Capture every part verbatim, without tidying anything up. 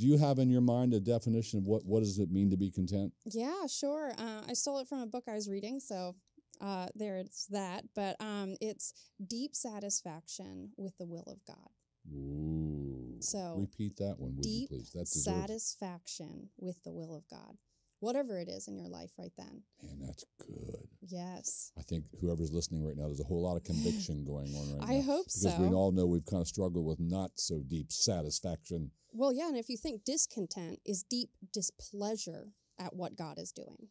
Do you have in your mind a definition of what, what does it mean to be content? Yeah, sure. Uh, I stole it from a book I was reading, so uh, there it's that. But um, it's deep satisfaction with the will of God. Ooh. So repeat that one, would you please? That deserves satisfaction it. With the will of God. Whatever it is in your life right then. Man, that's good. Yes. I think whoever's listening right now, there's a whole lot of conviction going on right I now. I hope because so. Because we all know we've kind of struggled with not so deep satisfaction. Well, yeah, and if you think discontent is deep displeasure at what God is doing.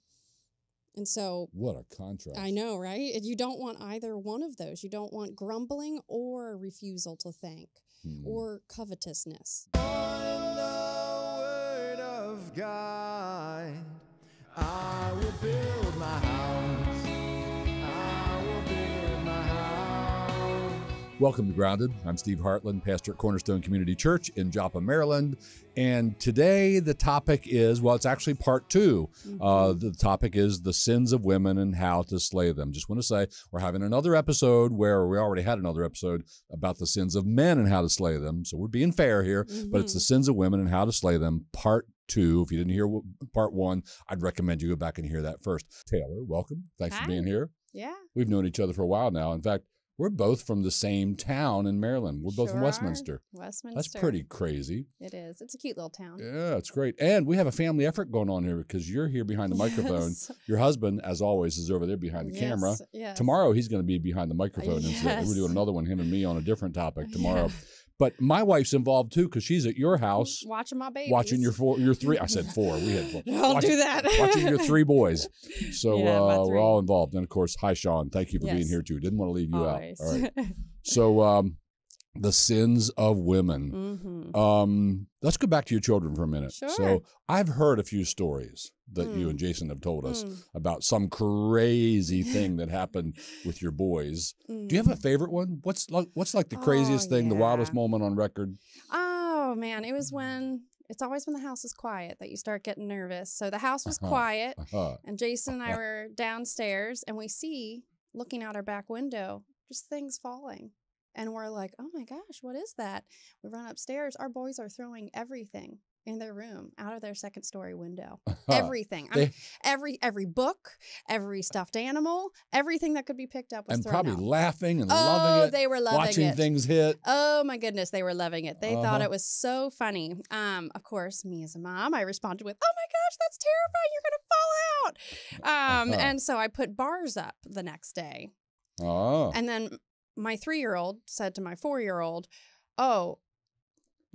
And so... What a contrast. I know, right? You don't want either one of those. You don't want grumbling or refusal to thank hmm. or covetousness. In the word of God, I will build my house. I will build my house. Welcome to Grounded. I'm Steve Hartland, pastor at Cornerstone Community Church in Joppa, Maryland. And today the topic is, well, it's actually part two. Mm-hmm. Uh, the topic is the sins of women and how to slay them. Just want to say we're having another episode where we already had another episode about the sins of men and how to slay them. So we're being fair here, mm-hmm. but it's the sins of women and how to slay them, part two. If you didn't hear part one, I'd recommend you go back and hear that first. Taylor, welcome. Thanks Hi. For being here. Yeah. We've known each other for a while now. In fact, we're both from the same town in Maryland. We're both sure from Westminster. Are. Westminster. That's pretty crazy. It is. It's a cute little town. Yeah, it's great. And we have a family effort going on here because you're here behind the yes. microphone. Your husband, as always, is over there behind the yes. camera. Yes. Tomorrow, he's going to be behind the microphone. Yes. And we're doing another one, him and me, on a different topic tomorrow. Yeah. But my wife's involved too because she's at your house watching my babies, watching your four, your three. I said four. We had four. Don't watching, do that. Watching your three boys. So yeah, uh, three. We're all involved. And of course, hi Sean. Thank you for yes. being here too. Didn't want to leave you Always. Out. All right. So um, the sins of women. Mm-hmm. um, let's go back to your children for a minute. Sure. So I've heard a few stories that mm. you and Jason have told us mm. about some crazy thing that happened with your boys. Mm. Do you have a favorite one? What's like, what's like the craziest oh, thing, yeah. the wildest moment on record? Oh man, it was when, it's always when the house is quiet that you start getting nervous. So the house was uh-huh. quiet uh-huh. and Jason and I uh-huh. were downstairs and we see, looking out our back window, just things falling. And we're like, oh my gosh, what is that? We run upstairs, our boys are throwing everything in their room, out of their second story window. Everything. I mean, every every book, every stuffed animal, everything that could be picked up was and thrown probably out. Laughing and oh, loving it. They were loving watching it. Watching things hit. Oh my goodness, they were loving it. They uh-huh. thought it was so funny. Um, of course, me as a mom, I responded with, "Oh my gosh, that's terrifying! You're gonna fall out!" Um, uh-huh. And so I put bars up the next day. Oh. And then my three-year-old said to my four-year-old, "Oh,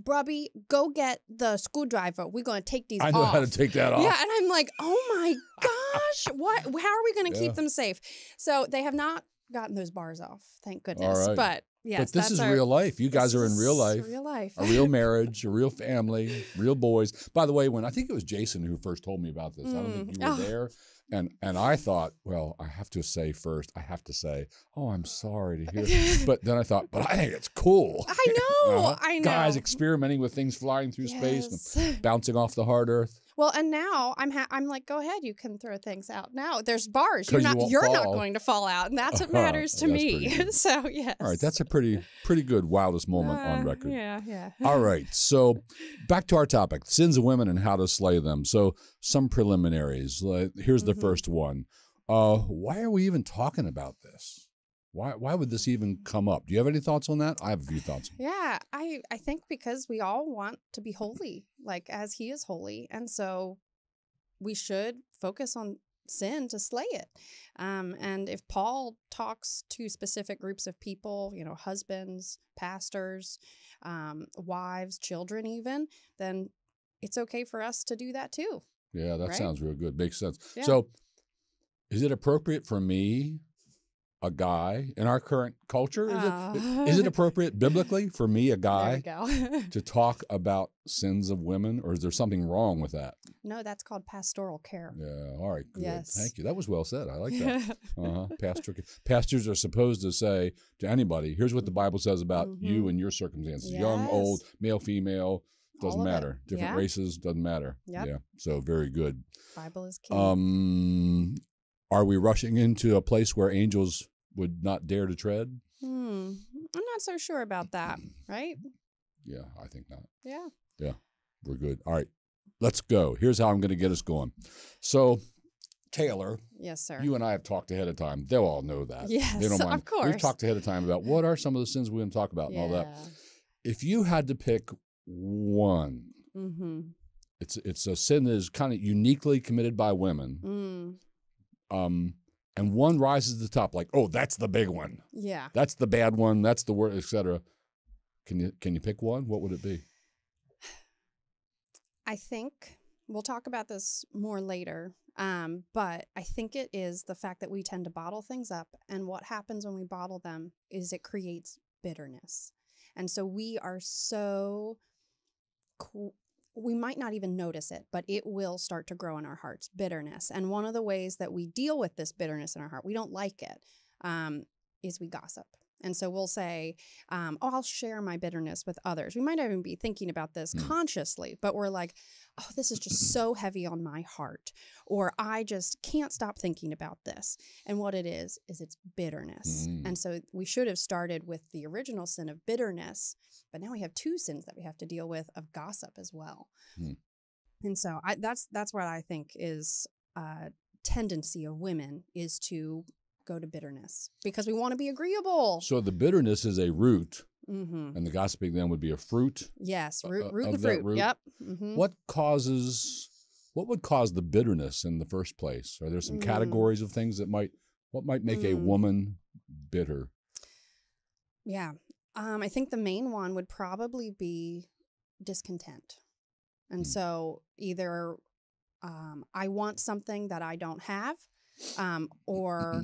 Brubby, go get the screwdriver. We're going to take these off. I know off. How to take that off." Yeah, and I'm like, oh my gosh, what? How are we going to yeah. keep them safe? So they have not gotten those bars off, thank goodness. All right. But yes, but this that's is our, real life. You guys are in real life. Real life. A real marriage, a real family, real boys. By the way, when I think it was Jason who first told me about this, mm. I don't think you were oh. there. And and I thought, well, I have to say first, I have to say, oh, I'm sorry to hear that. But then I thought, but I think it's cool. I know, uh, I know. Guys experimenting with things flying through yes. space and bouncing off the hard earth. Well, and now I'm ha I'm like, go ahead, you can throw things out. Now there's bars. You're not you you're fall. Not going to fall out, and that's what matters uh-huh. to that's me. So yes. All right, that's a pretty pretty good wildest moment uh, on record. Yeah, yeah. All right, so back to our topic: sins of women and how to slay them. So some preliminaries. Uh, here's the mm-hmm. first one. Uh, why are we even talking about this? Why why would this even come up? Do you have any thoughts on that? I have a few thoughts. Yeah, I, I think because we all want to be holy, like as he is holy. And so we should focus on sin to slay it. Um, and if Paul talks to specific groups of people, you know, husbands, pastors, um, wives, children even, then it's okay for us to do that too. Yeah, that right? sounds real good. Makes sense. Yeah. So is it appropriate for me, a guy in our current culture? Is, oh. it, is it appropriate biblically for me, a guy, to talk about sins of women, or is there something wrong with that? No, that's called pastoral care. Yeah, all right, good. Yes. Thank you. That was well said. I like that. uh-huh. Pastor, pastors are supposed to say to anybody, here's what the Bible says about mm-hmm. you and your circumstances, yes. young, old, male, female, doesn't matter. It. Different yeah. races, doesn't matter. Yep. Yeah. So very good. Bible is key. Um, are we rushing into a place where angels would not dare to tread? Hmm. I'm not so sure about that, right? Yeah, I think not. Yeah. Yeah. We're good. All right, let's go. Here's how I'm going to get us going. So, Taylor, yes, sir. You and I have talked ahead of time. They'll all know that. Yes, they don't mind. Of course. We've talked ahead of time about what are some of the sins we're going to talk about yeah. and all that. If you had to pick one, mm-hmm. it's it's a sin that is kind of uniquely committed by women, mm. um, and one rises to the top, like, oh, that's the big one. Yeah, that's the bad one. That's the worst, et cetera. Can you can you pick one? What would it be? I think we'll talk about this more later. Um, but I think it is the fact that we tend to bottle things up, and what happens when we bottle them is it creates bitterness. And so we are so, we might not even notice it, but it will start to grow in our hearts, bitterness. And one of the ways that we deal with this bitterness in our heart, we don't like it, um, is we gossip. And so we'll say, um, oh, I'll share my bitterness with others. We might not even be thinking about this mm. consciously, but we're like, oh, this is just so heavy on my heart, or I just can't stop thinking about this. And what it is, is it's bitterness. Mm. And so we should have started with the original sin of bitterness, but now we have two sins that we have to deal with of gossip as well. Mm. And so I, that's, that's what I think is a tendency of women, is to go to bitterness because we want to be agreeable. So the bitterness is a root, mm-hmm. and the gossiping then would be a fruit. Yes, root, uh, root the fruit. Root. Yep. Mm-hmm. What causes? What would cause the bitterness in the first place? Are there some mm. categories of things that might? What might make mm. a woman bitter? Yeah, um, I think the main one would probably be discontent, and mm. so either um, I want something that I don't have, um, or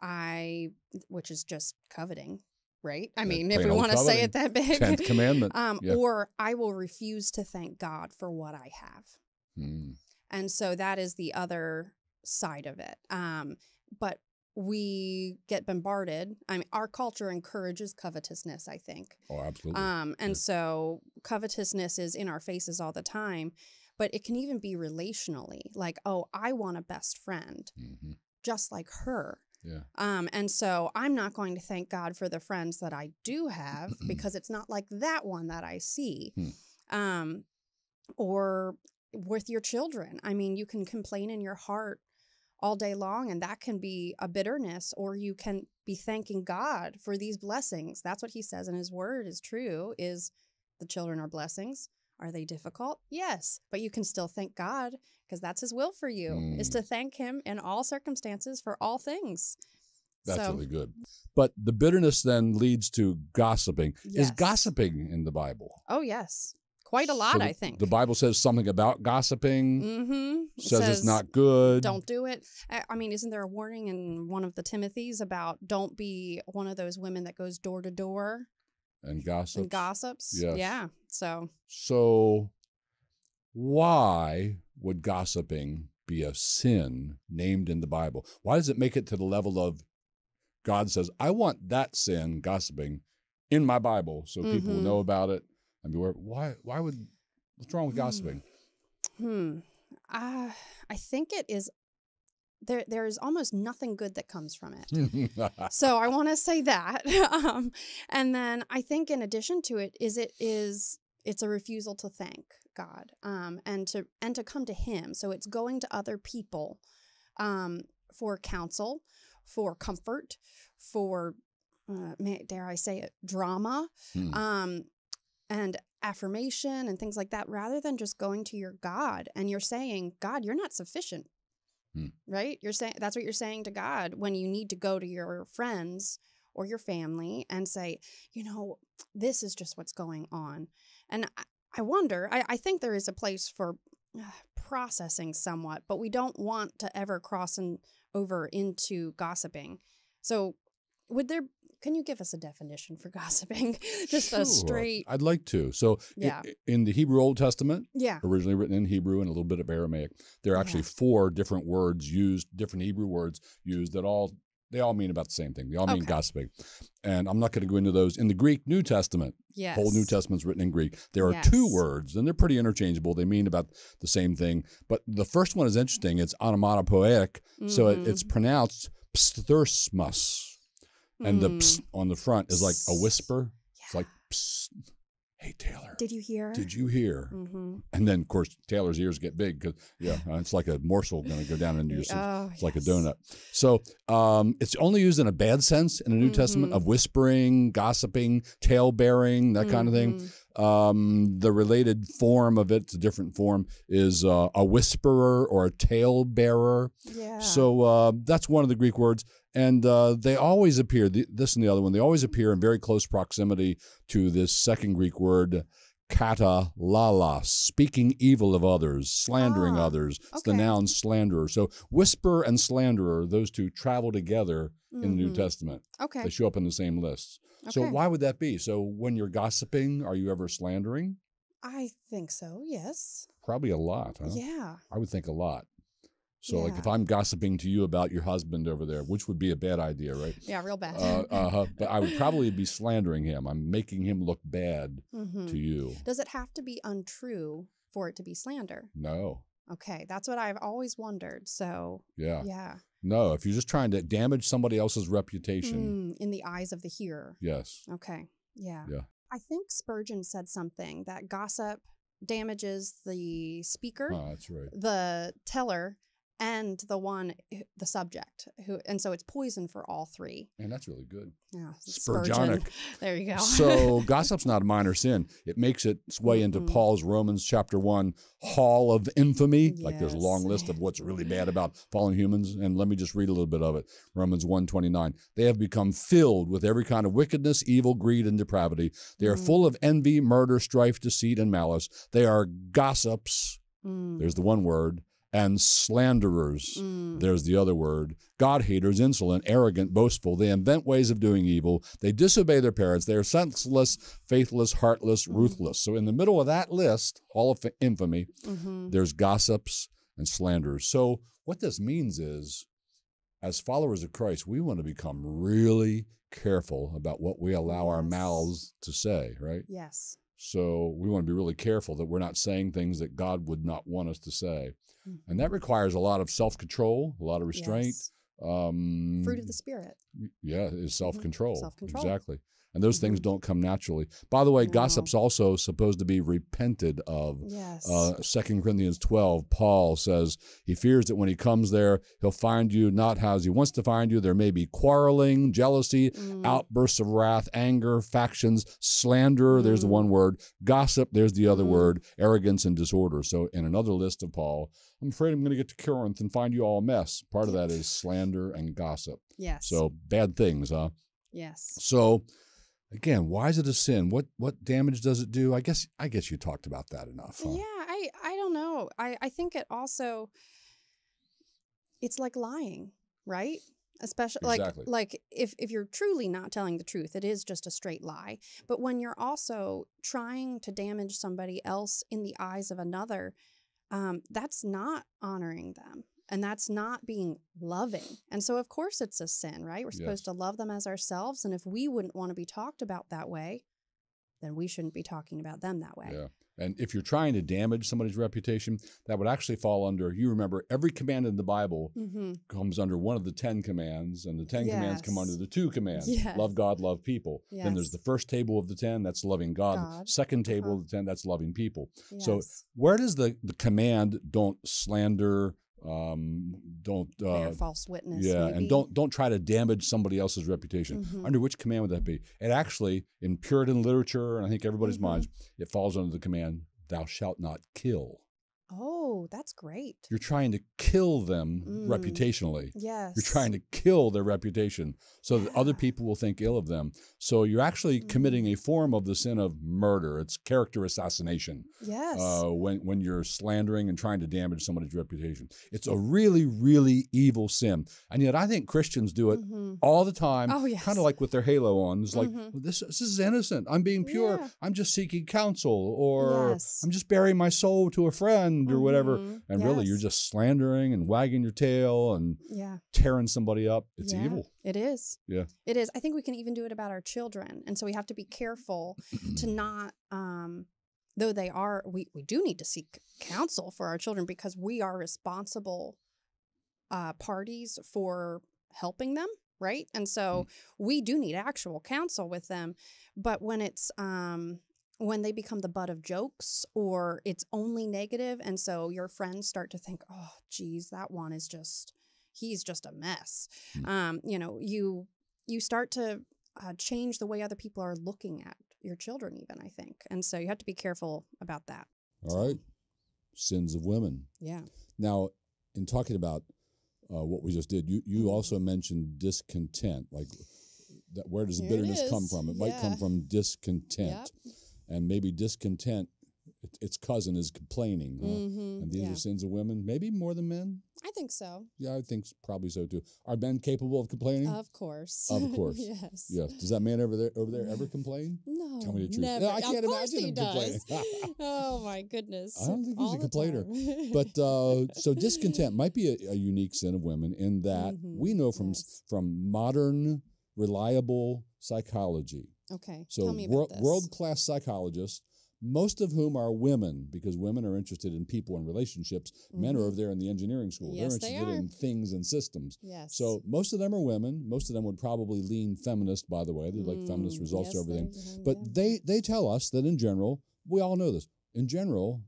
I, which is just coveting, right? I yeah, mean, if we want to say it that big. Tenth commandment. um, yeah. Or I will refuse to thank God for what I have. Mm. And so that is the other side of it. Um, but we get bombarded. I mean, our culture encourages covetousness, I think. Oh, absolutely. Um, and yeah. so covetousness is in our faces all the time, but it can even be relationally, like, oh, I want a best friend, mm-hmm. just like her. Yeah. Um, and so I'm not going to thank God for the friends that I do have because it's not like that one that I see. Hmm. Um, or with your children. I mean, you can complain in your heart all day long, and that can be a bitterness, or you can be thanking God for these blessings. That's what he says in his word is true, is the children are blessings. Are they difficult? Yes, but you can still thank God because that's his will for you, mm. is to thank him in all circumstances for all things. That's so really good. But the bitterness then leads to gossiping. Yes. Is gossiping in the Bible? Oh, yes. Quite a lot, so the, I think. The Bible says something about gossiping, mm-hmm. says, says it's not good. Don't do it. I mean, isn't there a warning in one of the Timothys about don't be one of those women that goes door to door? And gossips. And gossips. Yes. Yeah. So. So why would gossiping be a sin named in the Bible? Why does it make it to the level of God says, I want that sin, gossiping, in my Bible so mm-hmm. people will know about it and beware? Why, why would, what's wrong with gossiping? Hmm. Uh, I think it is. There, there is almost nothing good that comes from it. So I want to say that. Um, and then I think in addition to it is it is it's a refusal to thank God um, and to and to come to him. So it's going to other people um, for counsel, for comfort, for, uh, may, dare I say it, drama hmm. um, and affirmation and things like that, rather than just going to your God. And you're saying, God, you're not sufficient. Right? You're saying that's what you're saying to God when you need to go to your friends or your family and say, you know, this is just what's going on. And I, I wonder, I, I think there is a place for uh, processing somewhat, but we don't want to ever cross and over into gossiping. So would there, can you give us a definition for gossiping? Just sure. a straight. I'd like to. So yeah. in, in the Hebrew Old Testament, yeah. originally written in Hebrew and a little bit of Aramaic, there are actually yeah. four different words used, different Hebrew words used that all, they all mean about the same thing. They all okay. mean gossiping. And I'm not going to go into those. In the Greek New Testament, yes. whole New Testament's written in Greek. There are yes. two words, and they're pretty interchangeable. They mean about the same thing. But the first one is interesting. It's onomatopoeic, mm-hmm. so it, it's pronounced psthersmos. And the psst on the front is like a whisper. Yeah. It's like psst, hey, Taylor. Did you hear? Did you hear? Mm-hmm. And then, of course, Taylor's ears get big because, yeah, it's like a morsel going to go down into your system. Oh, it's yes. like a donut. So um, it's only used in a bad sense in the New mm-hmm. Testament of whispering, gossiping, tale-bearing, that mm-hmm. kind of thing. Um, the related form of it, it's a different form, is uh, a whisperer or a tale-bearer. Yeah. So uh, that's one of the Greek words. And uh, they always appear, the, this and the other one, they always appear in very close proximity to this second Greek word, kata lala, speaking evil of others, slandering ah, others. It's okay. the noun slanderer. So whisperer and slanderer, those two travel together mm-hmm. in the New Testament. Okay. They show up in the same lists. Okay. So why would that be? So when you're gossiping, are you ever slandering? I think so, yes. Probably a lot, huh? Yeah. I would think a lot. So, yeah. like, if I'm gossiping to you about your husband over there, which would be a bad idea, right? Yeah, real bad. Uh, uh, but I would probably be slandering him. I'm making him look bad mm-hmm. to you. Does it have to be untrue for it to be slander? No. Okay, that's what I've always wondered, so. Yeah. Yeah. No, if you're just trying to damage somebody else's reputation. Mm, in the eyes of the hearer. Yes. Okay, yeah. Yeah. I think Spurgeon said something, that gossip damages the speaker, oh, that's right. the teller, and the one, the subject, who, and so it's poison for all three. And that's really good. Yeah, Spurgeonic. Spurgeon. There you go. So gossip's not a minor sin. It makes its way into mm-hmm. Paul's Romans chapter one hall of infamy. Yes. Like there's a long list of what's really bad about fallen humans. And let me just read a little bit of it. Romans one twenty-nine. They have become filled with every kind of wickedness, evil, greed, and depravity. They are mm-hmm. full of envy, murder, strife, deceit, and malice. They are gossips. Mm. There's the one word. And slanderers, mm. there's the other word, God-haters, insolent, arrogant, boastful. They invent ways of doing evil. They disobey their parents. They are senseless, faithless, heartless, ruthless. So in the middle of that list, all of infamy, mm-hmm. there's gossips and slanderers. So what this means is, as followers of Christ, we want to become really careful about what we allow yes. our mouths to say, right? Yes. So we want to be really careful that we're not saying things that God would not want us to say. Mm-hmm. And that requires a lot of self-control, a lot of restraint. Yes. Um, Fruit of the Spirit. Yeah, is self-control. Mm-hmm. Self-control. Exactly. And those mm-hmm. things don't come naturally. By the way, no. gossip's also supposed to be repented of. Yes. Uh, Second Corinthians twelve, Paul says, he fears that when he comes there, he'll find you not as he wants to find you. There may be quarreling, jealousy, mm. outbursts of wrath, anger, factions, slander. Mm. There's the one word. Gossip, there's the other mm. word. Arrogance and disorder. So in another list of Paul, I'm afraid I'm going to get to Corinth and find you all a mess. Part of that is slander and gossip. Yes. So bad things, huh? Yes. So... Again, why is it a sin? What what damage does it do? I guess I guess you talked about that enough. Huh? Yeah, I, I don't know. I, I think it also, it's like lying, right? Especially exactly. like like if, if you're truly not telling the truth, it is just a straight lie. But when you're also trying to damage somebody else in the eyes of another, um, that's not honoring them. And that's not being loving. And so, of course, it's a sin, right? We're supposed yes. to love them as ourselves. And if we wouldn't want to be talked about that way, then we shouldn't be talking about them that way. Yeah. And if you're trying to damage somebody's reputation, that would actually fall under, you remember, every command in the Bible mm-hmm. comes under one of the Ten Commandments, and the Ten yes. Commandments come under the two commands, yes. love God, love people. Yes. Then there's the first table of the ten, that's loving God. God. Second table uh-huh. of the ten, that's loving people. Yes. So where does the, the command, don't slander, um don't uh bear false witness yeah maybe. And don't don't try to damage somebody else's reputation mm-hmm. under which command would that be? It actually in Puritan literature, and I think everybody's mm-hmm. minds, it falls under the command, thou shalt not kill. Oh, that's great. You're trying to kill them mm. reputationally. Yes. You're trying to kill their reputation so that yeah. other people will think ill of them. So you're actually mm. committing a form of the sin of murder. It's character assassination. Yes. Uh, when, when you're slandering and trying to damage somebody's reputation. It's a really, really evil sin. And yet I think Christians do it mm-hmm. all the time, oh, yes. kind of like with their halo on. It's like, mm-hmm. this, this is innocent. I'm being pure. Yeah. I'm just seeking counsel, or yes. I'm just bearing my soul to a friend. Or whatever, mm-hmm. and yes. really you're just slandering and wagging your tail and yeah. tearing somebody up. It's yeah, evil. It is. Yeah. It is. I think we can even do it about our children, and so we have to be careful to not, um, though they are, we, we do need to seek counsel for our children because we are responsible uh, parties for helping them, right? And so mm-hmm. we do need actual counsel with them, but when it's um, when they become the butt of jokes, or it's only negative, and so your friends start to think, oh, geez, that one is just, he's just a mess. Mm-hmm. Um, you know, you, you start to uh, change the way other people are looking at your children even, I think. And so you have to be careful about that. All right. Sins of women. Yeah. Now, in talking about uh, what we just did, you, you also mentioned discontent, like that, where does the bitterness come from? It yeah. might come from discontent. Yep. And maybe discontent, its cousin is complaining. Huh? Mm-hmm. And these yeah. are sins of women, maybe more than men? I think so. Yeah, I think probably so too. Are men capable of complaining? Of course. Of course. Yes. Yes. Does that man over there over there ever complain? No. Tell me the truth. Never. No, I can't of course imagine him complaining. Oh my goodness. I don't think he's All a complainer. But uh, so discontent might be a, a unique sin of women in that mm-hmm. we know from yes. from modern reliable psychology. Okay. So Tell me about wor this. world-class psychologists, most of whom are women, because women are interested in people and relationships. Mm-hmm. Men are over there in the engineering school. Yes, They're interested they are. in things and systems. Yes. So most of them are women. Most of them would probably lean feminist, by the way. They like mm. feminist results yes, to everything. They, but yeah. they, they tell us that in general, we all know this, in general,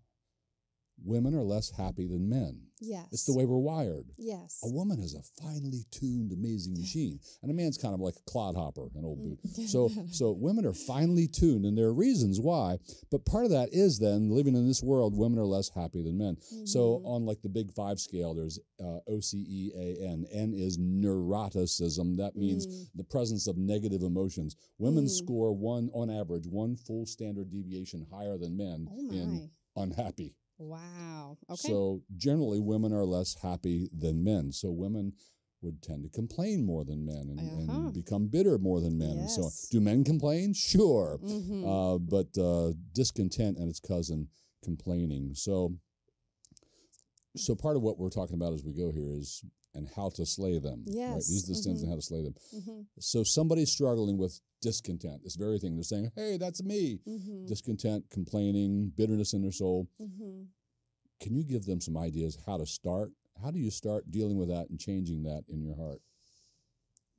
women are less happy than men. Yes. It's the way we're wired. Yes. A woman is a finely tuned, amazing machine. And a man's kind of like a clodhopper, an old boot. So so women are finely tuned, and there are reasons why. But part of that is then, living in this world, women are less happy than men. Mm-hmm. So on like the big five scale, there's uh, O C E A N. N is neuroticism. That means mm. the presence of negative emotions. Women mm. score one, on average, one full standard deviation higher than men oh in unhappy. Wow. Okay. So generally women are less happy than men. So women would tend to complain more than men and, uh-huh. and become bitter more than men. Yes. And so on. Do men complain? Sure. Mm-hmm. uh, but uh, discontent and its cousin complaining. So, so part of what we're talking about as we go here is and how to slay them. Yes. Right? These are the mm-hmm. sins and how to slay them. Mm-hmm. So somebody's struggling with discontent, this very thing. They're saying, hey, that's me. Mm-hmm. Discontent, complaining, bitterness in their soul. Mm-hmm. Can you give them some ideas how to start? How do you start dealing with that and changing that in your heart?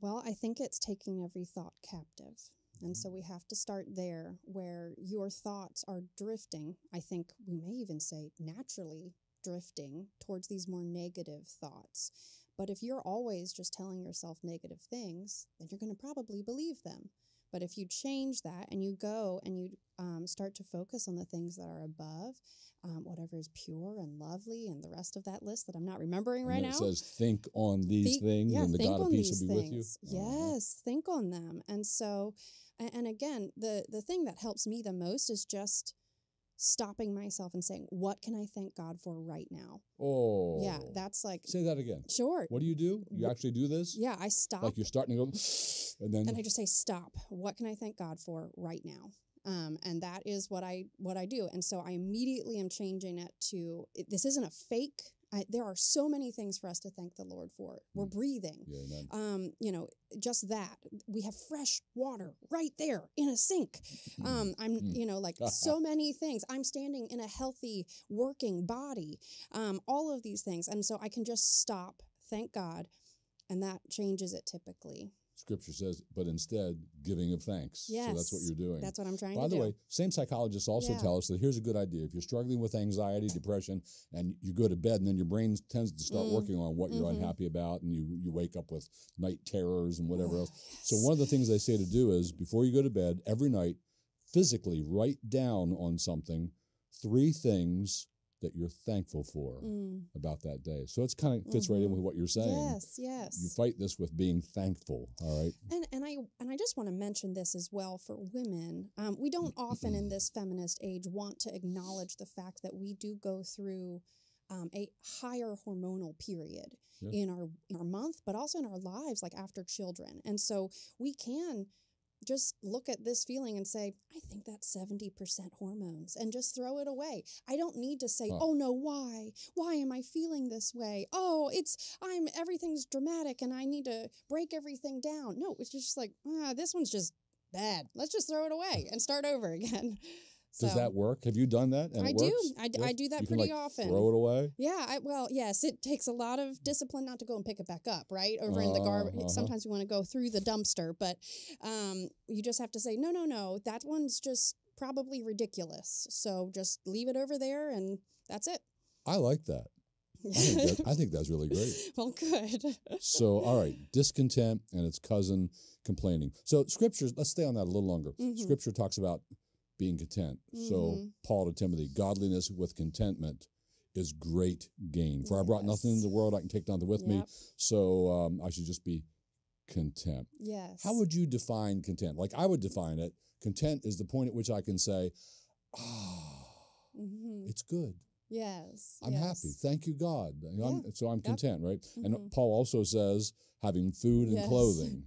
Well, I think it's taking every thought captive. And so we have to start there where your thoughts are drifting. I think we may even say naturally drifting towards these more negative thoughts. But if you're always just telling yourself negative things, then you're going to probably believe them. But if you change that and you go and you um, start to focus on the things that are above, um, whatever is pure and lovely and the rest of that list that I'm not remembering right now. It says, think on these things and the God of peace will be with you. Yes, think on them. And so, and again, the, the thing that helps me the most is just stopping myself and saying, what can I thank God for right now? Oh. Yeah, that's like... Say that again. Sure. What do you do? You actually do this? Yeah, I stop. Like you're starting to go... And then... And I just say, stop. What can I thank God for right now? Um, and that is what I what I do. And so I immediately am changing it to, it, this isn't a fake. I, there are so many things for us to thank the Lord for. We're breathing. Yeah, amen. Um, you know, just that. We have fresh water right there in a sink. Um, I'm, you know, like so many things. I'm standing in a healthy, working body. Um, all of these things. And so I can just stop, thank God, and that changes it typically. Scripture says, but instead, giving of thanks. Yes. So that's what you're doing. That's what I'm trying By to do. By the way, same psychologists also yeah. tell us that here's a good idea. If you're struggling with anxiety, depression, and you go to bed and then your brain tends to start mm. working on what mm-hmm. you're unhappy about, and you, you wake up with night terrors and whatever oh, else. Yes. So one of the things they say to do is, before you go to bed, every night, physically write down on something three things that you're thankful for mm. about that day. So it's kind of fits mm-hmm. right in with what you're saying. Yes, yes. You fight this with being thankful, all right? And and I and I just want to mention this as well for women. Um, we don't often in this feminist age want to acknowledge the fact that we do go through um, a higher hormonal period yeah. in our in our month, but also in our lives, like after children. And so we can just look at this feeling and say, I think that's seventy percent hormones, and just throw it away. I don't need to say, huh. oh no, why? Why am I feeling this way? Oh, it's, I'm, everything's dramatic and I need to break everything down. No, it's just like, ah, this one's just bad. Let's just throw it away and start over again. So, does that work? Have you done that? And I it do. Works? I, yes? I do that you pretty can, like, often. Throw it away? Yeah. I, well, yes, it takes a lot of discipline not to go and pick it back up, right? Over uh, in the garbage. Uh-huh. Sometimes you want to go through the dumpster, but um, you just have to say, no, no, no, that one's just probably ridiculous. So just leave it over there and that's it. I like that. I think, that, I think that's really great. Well, good. So, all right, discontent and its cousin, complaining. So scriptures, let's stay on that a little longer. Mm-hmm. Scripture talks about being content. Mm-hmm. So Paul to Timothy, godliness with contentment is great gain. For yes. I brought nothing into the world, I can take nothing with yep. me. So um, I should just be content. Yes. How would you define content? Like I would define it. Content is the point at which I can say, ah, mm-hmm. it's good. Yes. I'm yes. happy. Thank you, God. Yeah. I'm, so I'm content, yep. right? Mm-hmm. And Paul also says having food and yes. clothing.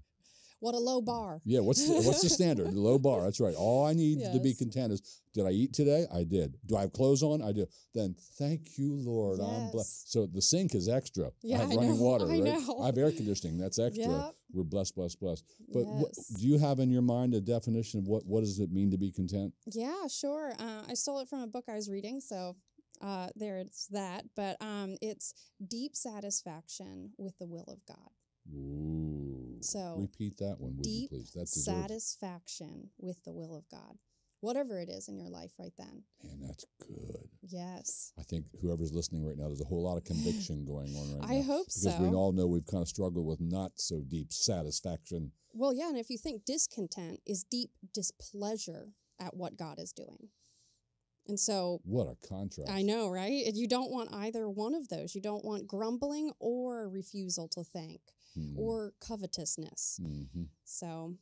What a low bar. Yeah, what's the, what's the standard? The low bar, that's right. All I need yes. to be content is, did I eat today? I did. Do I have clothes on? I do. Then thank you, Lord. Yes. I'm blessed. So the sink is extra. Yeah, I have I running know. water, I right? Know. I have air conditioning. That's extra. Yep. We're blessed, blessed, blessed. But yes. what, do you have in your mind a definition of what, what does it mean to be content? Yeah, sure. Uh, I stole it from a book I was reading, so... Uh, there it's that, but um, it's deep satisfaction with the will of God. Ooh. So repeat that one, would you please? That's satisfaction with the will of God, whatever it is in your life right then. Man, that's good. Yes. I think whoever's listening right now, there's a whole lot of conviction going on right I now. I hope because so. Because we all know we've kind of struggled with not so deep satisfaction. Well, yeah, and if you think discontent is deep displeasure at what God is doing. And so, what a contrast. I know, right? You don't want either one of those. You don't want grumbling or refusal to thank mm-hmm. or covetousness. Mm-hmm. So,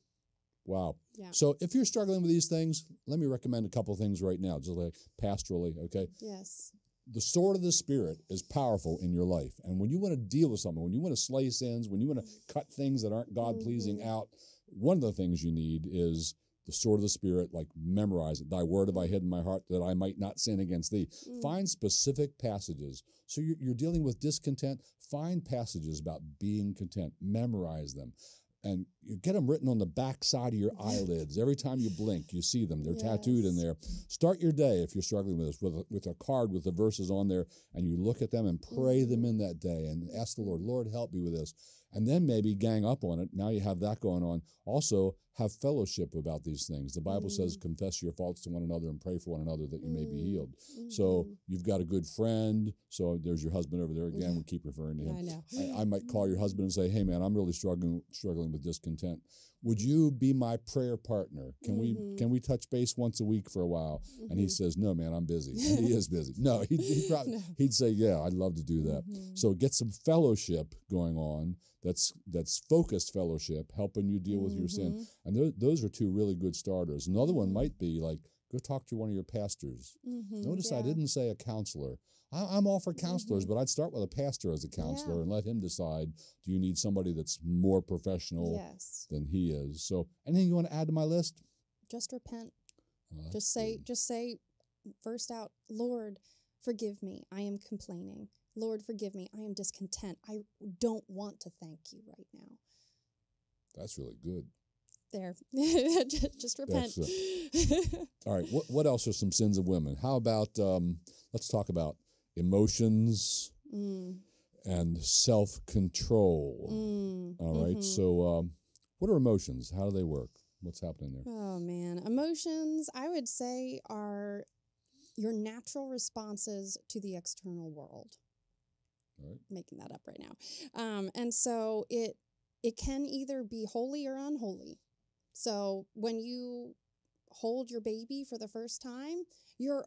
wow. Yeah. So, if you're struggling with these things, let me recommend a couple of things right now, just like pastorally, okay? Yes. The sword of the Spirit is powerful in your life. And when you want to deal with something, when you want to slay sins, when you want to cut things that aren't God-pleasing mm-hmm. out, one of the things you need is the sword of the Spirit, like memorize it. Thy word have I hid in my heart that I might not sin against thee. Mm. Find specific passages. So you're, you're dealing with discontent. Find passages about being content. Memorize them. And you get them written on the back side of your eyelids. Every time you blink, you see them. They're yes. tattooed in there. Start your day, if you're struggling with this, with a, with a card with the verses on there, and you look at them and pray mm-hmm. them in that day and ask the Lord, Lord, help me with this. And then maybe gang up on it. Now you have that going on. Also, have fellowship about these things. The Bible mm. says, confess your faults to one another and pray for one another that you mm. may be healed. Mm. So you've got a good friend. So there's your husband over there. Again, we keep referring to him. I know. I, I might call your husband and say, hey, man, I'm really struggling struggling with discontent. Would you be my prayer partner? Can mm-hmm. we can we touch base once a week for a while? Mm-hmm. And he says, no, man, I'm busy. And he is busy. No, he'd, he'd, probably, no. he'd say, yeah, I'd love to do that. Mm-hmm. So get some fellowship going on. That's that's focused fellowship, helping you deal with mm-hmm. your sin. And th those are two really good starters. Another one might be like, go talk to one of your pastors. Mm-hmm, Notice yeah. I didn't say a counselor. I, I'm all for counselors, mm-hmm. but I'd start with a pastor as a counselor yeah. and let him decide, do you need somebody that's more professional yes. than he is? So anything you want to add to my list? Just repent. Oh, just say, good. just say first out, Lord, forgive me. I am complaining. Lord, forgive me. I am discontent. I don't want to thank you right now. That's really good. There. just, just repent. All right. What, what else are some sins of women? How about, um, let's talk about emotions mm. and self-control. Mm. All right. Mm-hmm. So um, what are emotions? How do they work? What's happening there? Oh, man. Emotions, I would say, are your natural responses to the external world. Right. Making that up right now. Um, and so it it can either be holy or unholy. So when you hold your baby for the first time, you're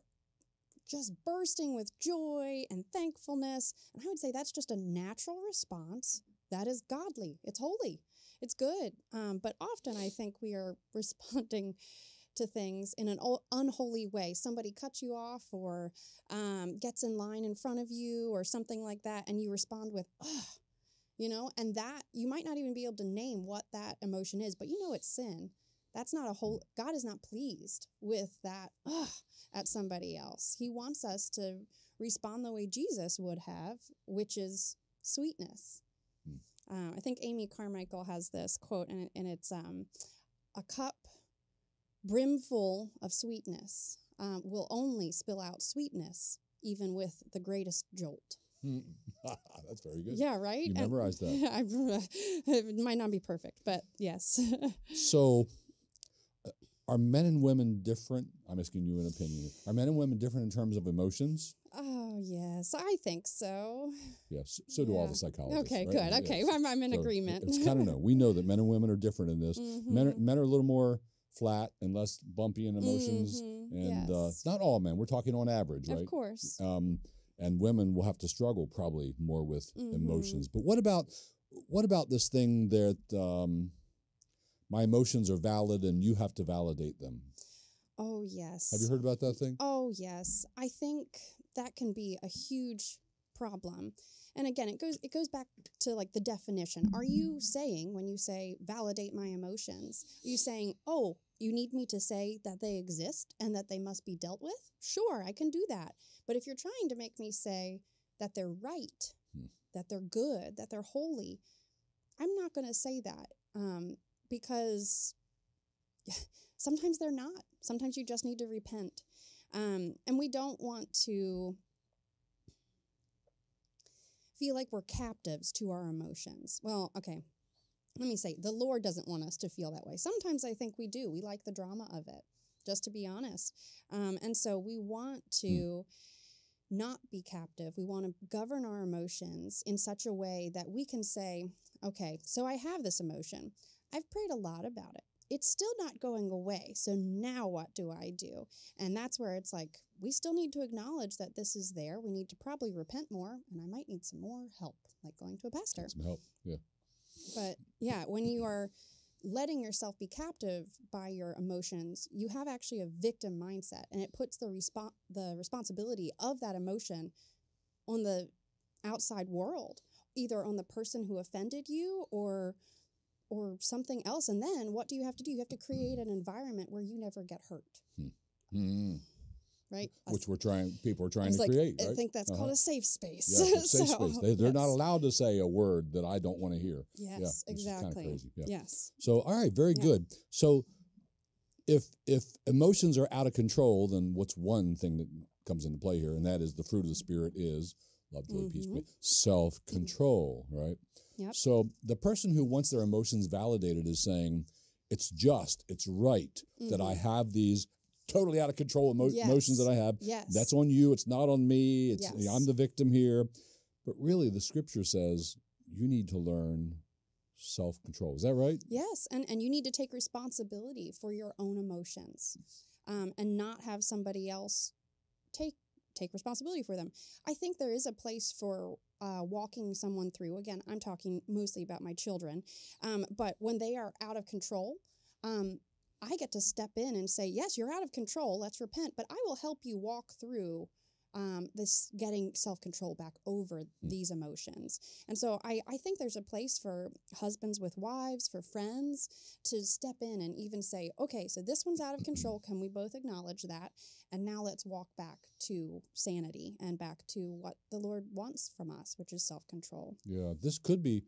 just bursting with joy and thankfulness. And I would say that's just a natural response. That is godly. It's holy. It's good. Um, but often I think we are responding to things in an unholy way. Somebody cuts you off or um, gets in line in front of you or something like that, and you respond with, ugh, you know, and that you might not even be able to name what that emotion is, but you know it's sin. That's not a whole, God is not pleased with that ugh, at somebody else. He wants us to respond the way Jesus would have, which is sweetness. Mm. Uh, I think Amy Carmichael has this quote, and, and it's um, a cup brimful of sweetness um, will only spill out sweetness, even with the greatest jolt. That's very good. Yeah, right? You memorized and, that. I, it might not be perfect, but yes. So uh, Are men and women different? I'm asking you an opinion. Are men and women different in terms of emotions? Oh, yes. I think so. Yes. So yeah. do all the psychologists. Okay, right? good. Yes. Okay. I'm, I'm in so agreement. It's kind of no. We know that men and women are different in this. Mm-hmm. Men, are, men are a little more flat and less bumpy in emotions. Mm-hmm. And yes. uh, not all men. We're talking on average, right? Of course. Um, and women will have to struggle probably more with mm-hmm. emotions. But what about, what about this thing that... Um, my emotions are valid and you have to validate them. Oh, yes. Have you heard about that thing? Oh, yes. I think that can be a huge problem. And again, it goes it goes back to like the definition. Are you saying, when you say validate my emotions, are you saying, oh, you need me to say that they exist and that they must be dealt with? Sure, I can do that. But if you're trying to make me say that they're right, hmm. that they're good, that they're holy, I'm not going to say that. Um Because sometimes they're not. Sometimes you just need to repent. Um, and we don't want to feel like we're captives to our emotions. Well, okay, let me say, the Lord doesn't want us to feel that way. Sometimes I think we do. We like the drama of it, just to be honest. Um, and so we want to... Mm. not be captive. We want to govern our emotions in such a way that we can say, okay, so I have this emotion. I've prayed a lot about it. It's still not going away. So now what do I do? And that's where it's like, we still need to acknowledge that this is there. We need to probably repent more, and I might need some more help, like going to a pastor. Need some help, yeah. But yeah, when you are letting yourself be captive by your emotions, you have actually a victim mindset, and it puts the respo- the responsibility of that emotion on the outside world, either on the person who offended you or or something else. And then what do you have to do? You have to create an environment where you never get hurt. Hmm. Mm-hmm. Right? Which we're trying, people are trying to like, create, right? I think that's uh-huh. called a safe space. Yeah, safe so, space. They, they're yes. not allowed to say a word that I don't want to hear. Yes, yeah, exactly. Kind of crazy. Yeah. Yes. So, all right, very yeah. good. So, if if emotions are out of control, then what's one thing that comes into play here? And that is the fruit of the Spirit is love, joy, mm-hmm. peace, self-control, mm-hmm. right? Yep. So, the person who wants their emotions validated is saying, it's just, it's right mm-hmm. that I have these totally out of control emo- yes. emotions that I have. Yes. That's on you. It's not on me. It's, yes. you know, I'm the victim here. But really, the scripture says you need to learn self-control. Is that right? Yes. And, and you need to take responsibility for your own emotions um, and not have somebody else take take responsibility for them. I think there is a place for uh, walking someone through. Again, I'm talking mostly about my children. Um, but when they are out of control, um, I get to step in and say, yes, you're out of control. Let's repent. But I will help you walk through um, this getting self-control back over mm-hmm. these emotions. And so I, I think there's a place for husbands with wives, for friends to step in and even say, okay, so this one's out of control. Can we both acknowledge that? And now let's walk back to sanity and back to what the Lord wants from us, which is self-control. Yeah, this could be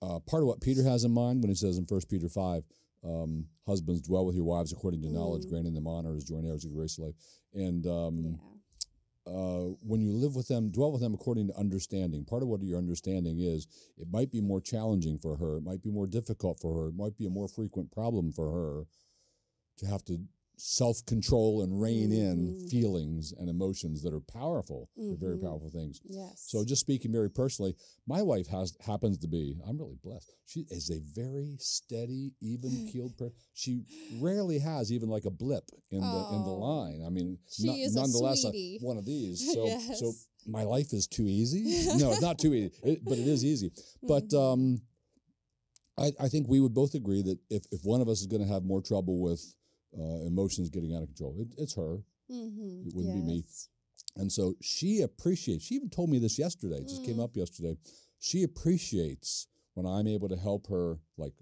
uh, part of what Peter has in mind when he says in First Peter five, Um, husbands, dwell with your wives according to knowledge, mm. granting them honor as joint heirs of the grace of life. And um, yeah. uh, when you live with them, dwell with them according to understanding. Part of what your understanding is, it might be more challenging for her. It might be more difficult for her. It might be a more frequent problem for her to have to self-control and rein mm-hmm. in feelings and emotions that are powerful. Mm-hmm. They're very powerful things. Yes. So just speaking very personally, my wife has happens to be, I'm really blessed, she is a very steady, even-keeled person. She rarely has even like a blip in oh. the in the line. I mean, she no, is nonetheless a sweetie. A, one of these. So, yes. so my life is too easy. No, it's not too easy, it, but it is easy. Mm-hmm. But um, I, I think we would both agree that if, if one of us is going to have more trouble with Uh, emotions getting out of control. It, it's her. Mm-hmm. It wouldn't yes. be me. And so she appreciates, she even told me this yesterday, it just mm. came up yesterday. She appreciates when I'm able to help her, like,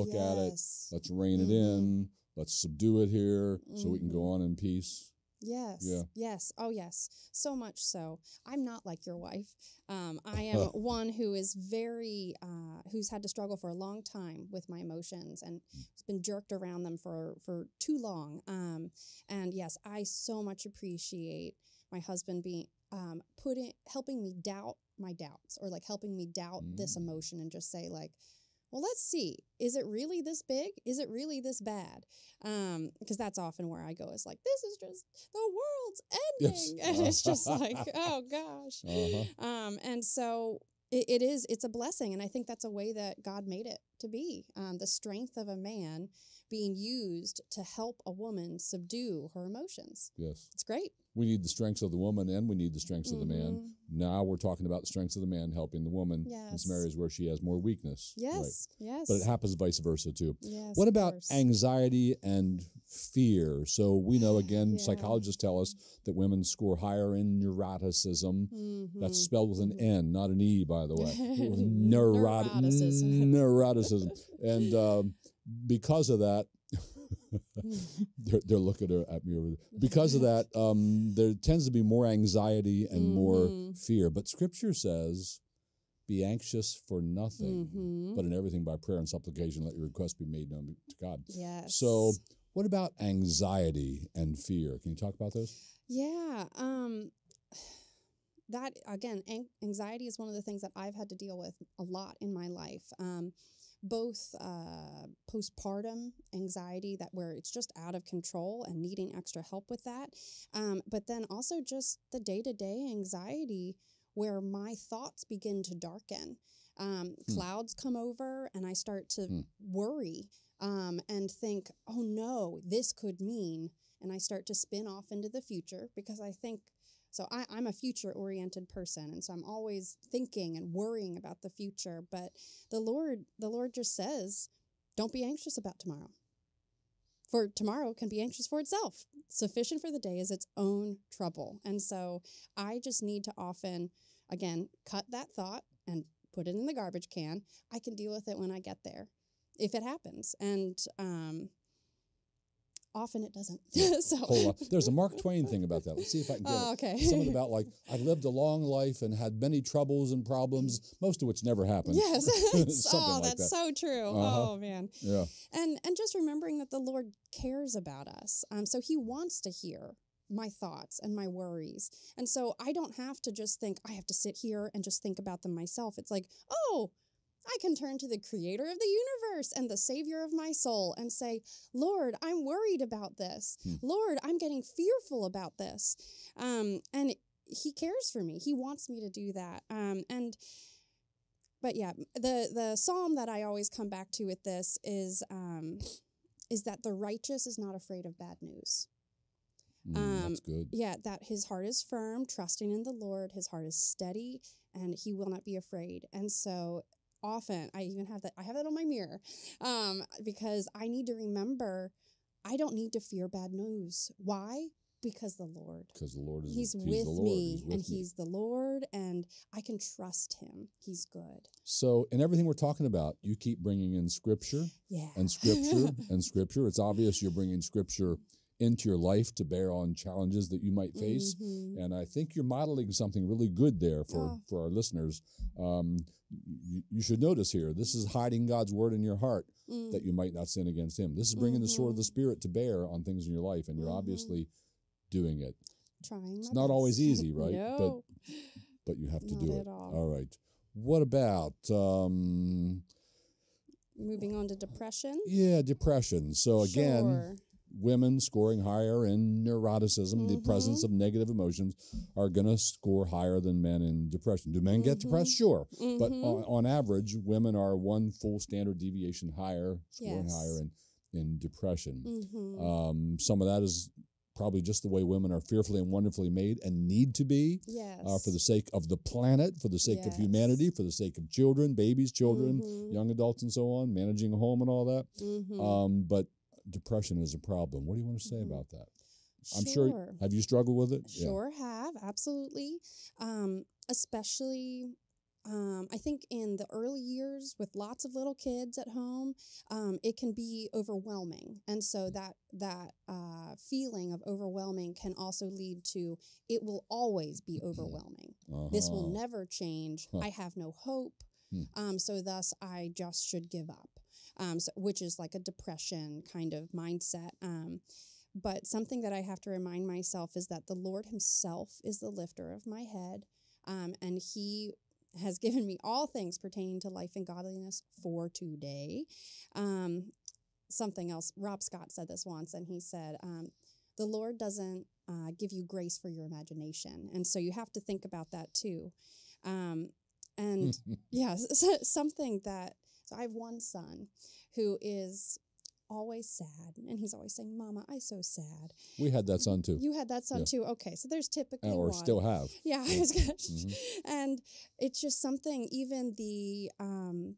look yes. at it, let's rein mm-hmm. it in, let's subdue it here mm-hmm. so we can go on in peace. Yes. Yeah. Yes. Oh, yes. So much so. I'm not like your wife. Um, I am one who is very, uh, who's had to struggle for a long time with my emotions and has been jerked around them for, for too long. Um, and yes, I so much appreciate my husband being, um, putting, helping me doubt my doubts or like helping me doubt mm. this emotion and just say like, well, let's see, is it really this big? Is it really this bad? Um, because that's often where I go, is like, this is just the world's ending. Yes. And it's just like, oh gosh. Uh-huh. Um, and so it, it is, it's a blessing. And I think that's a way that God made it to be. Um, the strength of a man being used to help a woman subdue her emotions. Yes. It's great. We need the strengths of the woman, and we need the strengths mm-hmm. of the man. Now we're talking about the strengths of the man helping the woman yes. in some areas where she has more weakness. Yes, right. yes. But it happens vice versa, too. Yes, what about course. anxiety and fear? So we know, again, yeah. psychologists tell us that women score higher in neuroticism. Mm-hmm. That's spelled with an N, not an E, by the way. Neurot- neuroticism. neuroticism. And um, because of that, they're, they're looking at me over there. Because of that, um, there tends to be more anxiety and mm-hmm. more fear. But Scripture says, be anxious for nothing, mm-hmm. but in everything by prayer and supplication, let your request be made known to God. Yes. So what about anxiety and fear? Can you talk about those? Yeah. Um, that, again, an- anxiety is one of the things that I've had to deal with a lot in my life. Um both uh, postpartum anxiety, that where it's just out of control and needing extra help with that. Um, but then also just the day-to-day anxiety where my thoughts begin to darken. Um, hmm. Clouds come over and I start to hmm. worry um, and think, oh no, this could mean, and I start to spin off into the future because I think, so I, I'm a future-oriented person, and so I'm always thinking and worrying about the future. But the Lord, the Lord just says, don't be anxious about tomorrow. For tomorrow can be anxious for itself. Sufficient for the day is its own trouble. And so I just need to often, again, cut that thought and put it in the garbage can. I can deal with it when I get there, if it happens. And um often it doesn't. So hold on. There's a Mark Twain thing about that. Let's see if I can get oh, okay. it. Something about like, I lived a long life and had many troubles and problems, most of which never happened. Yes. oh, like that's that. so true. Uh-huh. Oh, man. Yeah. And and just remembering that the Lord cares about us. Um, so he wants to hear my thoughts and my worries. And so I don't have to just think, I have to sit here and just think about them myself. It's like, oh, I can turn to the creator of the universe and the savior of my soul and say, Lord, I'm worried about this. Hmm. Lord, I'm getting fearful about this. Um, and he cares for me. He wants me to do that. Um, and, but yeah, the, the Psalm that I always come back to with this is, um, is that the righteous is not afraid of bad news. Mm, um, that's good. Yeah, that his heart is firm, trusting in the Lord. His heart is steady and he will not be afraid. And so often, I even have that, I have that on my mirror um, because I need to remember I don't need to fear bad news. Why? Because the Lord. Because the Lord is he's, he's with Lord. me he's with and me. He's the Lord and I can trust him. He's good. So in everything we're talking about, you keep bringing in Scripture yeah. and Scripture and Scripture. It's obvious you're bringing Scripture into your life to bear on challenges that you might face. Mm-hmm. And I think you're modeling something really good there for, oh. for our listeners. Um, you, you should notice here, this is hiding God's word in your heart mm. that you might not sin against him. This is bringing mm-hmm. the sword of the Spirit to bear on things in your life, and you're mm-hmm. obviously doing it. Trying it's not best. always easy, right? no. But but you have to not do it. All. all right. What about... Um, moving on to depression? Yeah, depression. So again... Sure. Women scoring higher in neuroticism, mm-hmm. the presence of negative emotions, are going to score higher than men in depression. Do men mm-hmm. get depressed? Sure. Mm-hmm. But on, on average, women are one full standard deviation higher, scoring yes. higher in, in depression. Mm-hmm. Um, some of that is probably just the way women are fearfully and wonderfully made and need to be yes. uh, for the sake of the planet, for the sake yes. of humanity, for the sake of children, babies, children, mm-hmm. young adults and so on, managing a home and all that. Mm-hmm. Um, but depression is a problem. What do you want to say mm-hmm. about that? I'm sure. sure. Have you struggled with it? Sure yeah. have. Absolutely. Um, especially, um, I think in the early years with lots of little kids at home, um, it can be overwhelming. And so that, that uh, feeling of overwhelming can also lead to, it will always be overwhelming. Uh-huh. This will never change. Huh. I have no hope. Hmm. Um, so thus I just should give up. Um, so, which is like a depression kind of mindset. Um, but something that I have to remind myself is that the Lord himself is the lifter of my head. Um, and he has given me all things pertaining to life and godliness for today. Um, something else, Rob Scott said this once, and he said, um, the Lord doesn't uh, give you grace for your imagination. And so you have to think about that too. Um, and yeah, so, something that, so I have one son who is always sad, and he's always saying, Mama, I'm so sad. We had that son too. You had that son yeah. too. Okay, so there's typically uh, or one. Still have. Yeah, yeah. I was gonna, mm-hmm. And it's just something, even the, um,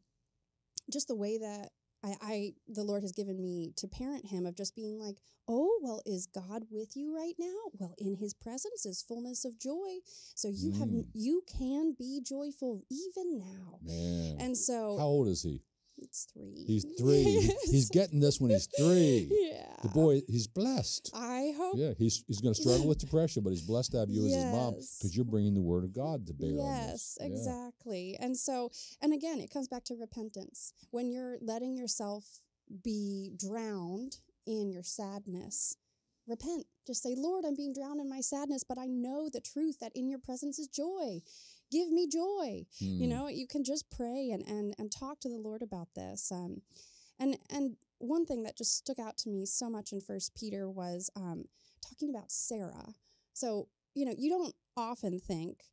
just the way that I, I, the Lord has given me to parent him, of just being like, oh, well, is God with you right now? Well, in his presence is fullness of joy. So you mm. have, you can be joyful even now. Man. And so. How old is he? It's three. He's three. He's getting this when he's three. Yeah. The boy, he's blessed. I hope. Yeah, he's he's going to struggle with depression, but he's blessed to have you yes. as his mom, because you're bringing the word of God to bear yes, on this. Yes, exactly. Yeah. And so, and again, it comes back to repentance. When you're letting yourself be drowned in your sadness, repent. Just say, Lord, I'm being drowned in my sadness, but I know the truth that in your presence is joy. Give me joy. Mm. You know, you can just pray and, and, and talk to the Lord about this. Um, and and one thing that just stuck out to me so much in First Peter was um, talking about Sarah. So, you know, you don't often think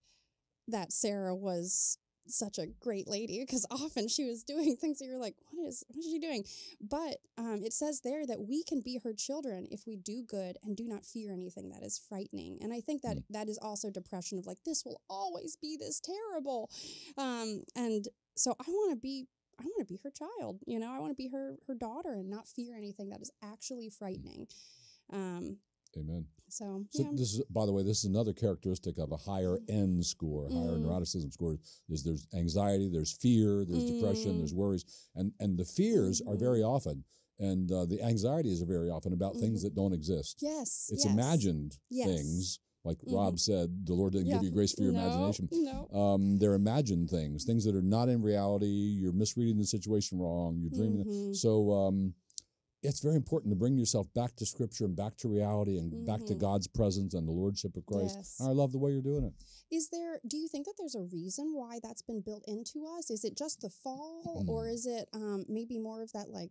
that Sarah was such a great lady, because often she was doing things that you're like, what is, what is she doing? But um, it says there that we can be her children if we do good and do not fear anything that is frightening. And I think that that is also depression of like, this will always be this terrible. Um, and so I want to be, I want to be her child, you know, I want to be her, her daughter and not fear anything that is actually frightening. Um, Amen. So, yeah. So this is, by the way, this is another characteristic of a higher end score, mm. higher neuroticism score, is there's anxiety, there's fear, there's mm. depression, there's worries. And, and the fears mm. are very often, and uh, the anxieties are very often about mm. things that don't exist. Yes. It's yes. imagined yes. things. Like mm. Rob said, the Lord didn't yeah. give you grace for your no, imagination. No. Um, they're imagined things, things that are not in reality. You're misreading the situation wrong. You're dreaming. Mm-hmm. So, um, it's very important to bring yourself back to Scripture and back to reality and mm-hmm. back to God's presence and the Lordship of Christ. Yes. I love the way you're doing it. Is there, do you think that there's a reason why that's been built into us? Is it just the fall, mm. or is it um, maybe more of that, like,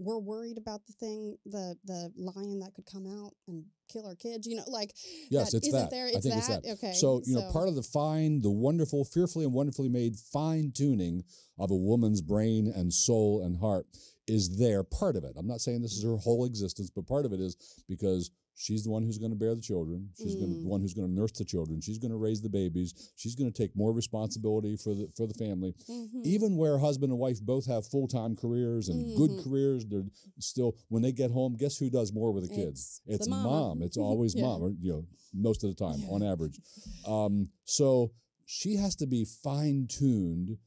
we're worried about the thing, the the lion that could come out and kill our kids, you know, like, yes, that, it's isn't that. There, it's I think that? It's that. Okay. So, you so. know, part of the fine, the wonderful, fearfully and wonderfully made fine tuning of a woman's brain and soul and heart is there, part of it. I'm not saying this is her whole existence, but part of it is because she's the one who's going to bear the children. She's mm. going the one who's going to nurse the children. She's going to raise the babies. She's going to take more responsibility for the for the family. Mm-hmm. Even where husband and wife both have full-time careers and mm-hmm. good careers, they're still, when they get home, guess who does more with the kids? It's, it's the mom. mom. It's always yeah. mom, or, you know, most of the time, yeah. on average. Um, so she has to be fine-tuned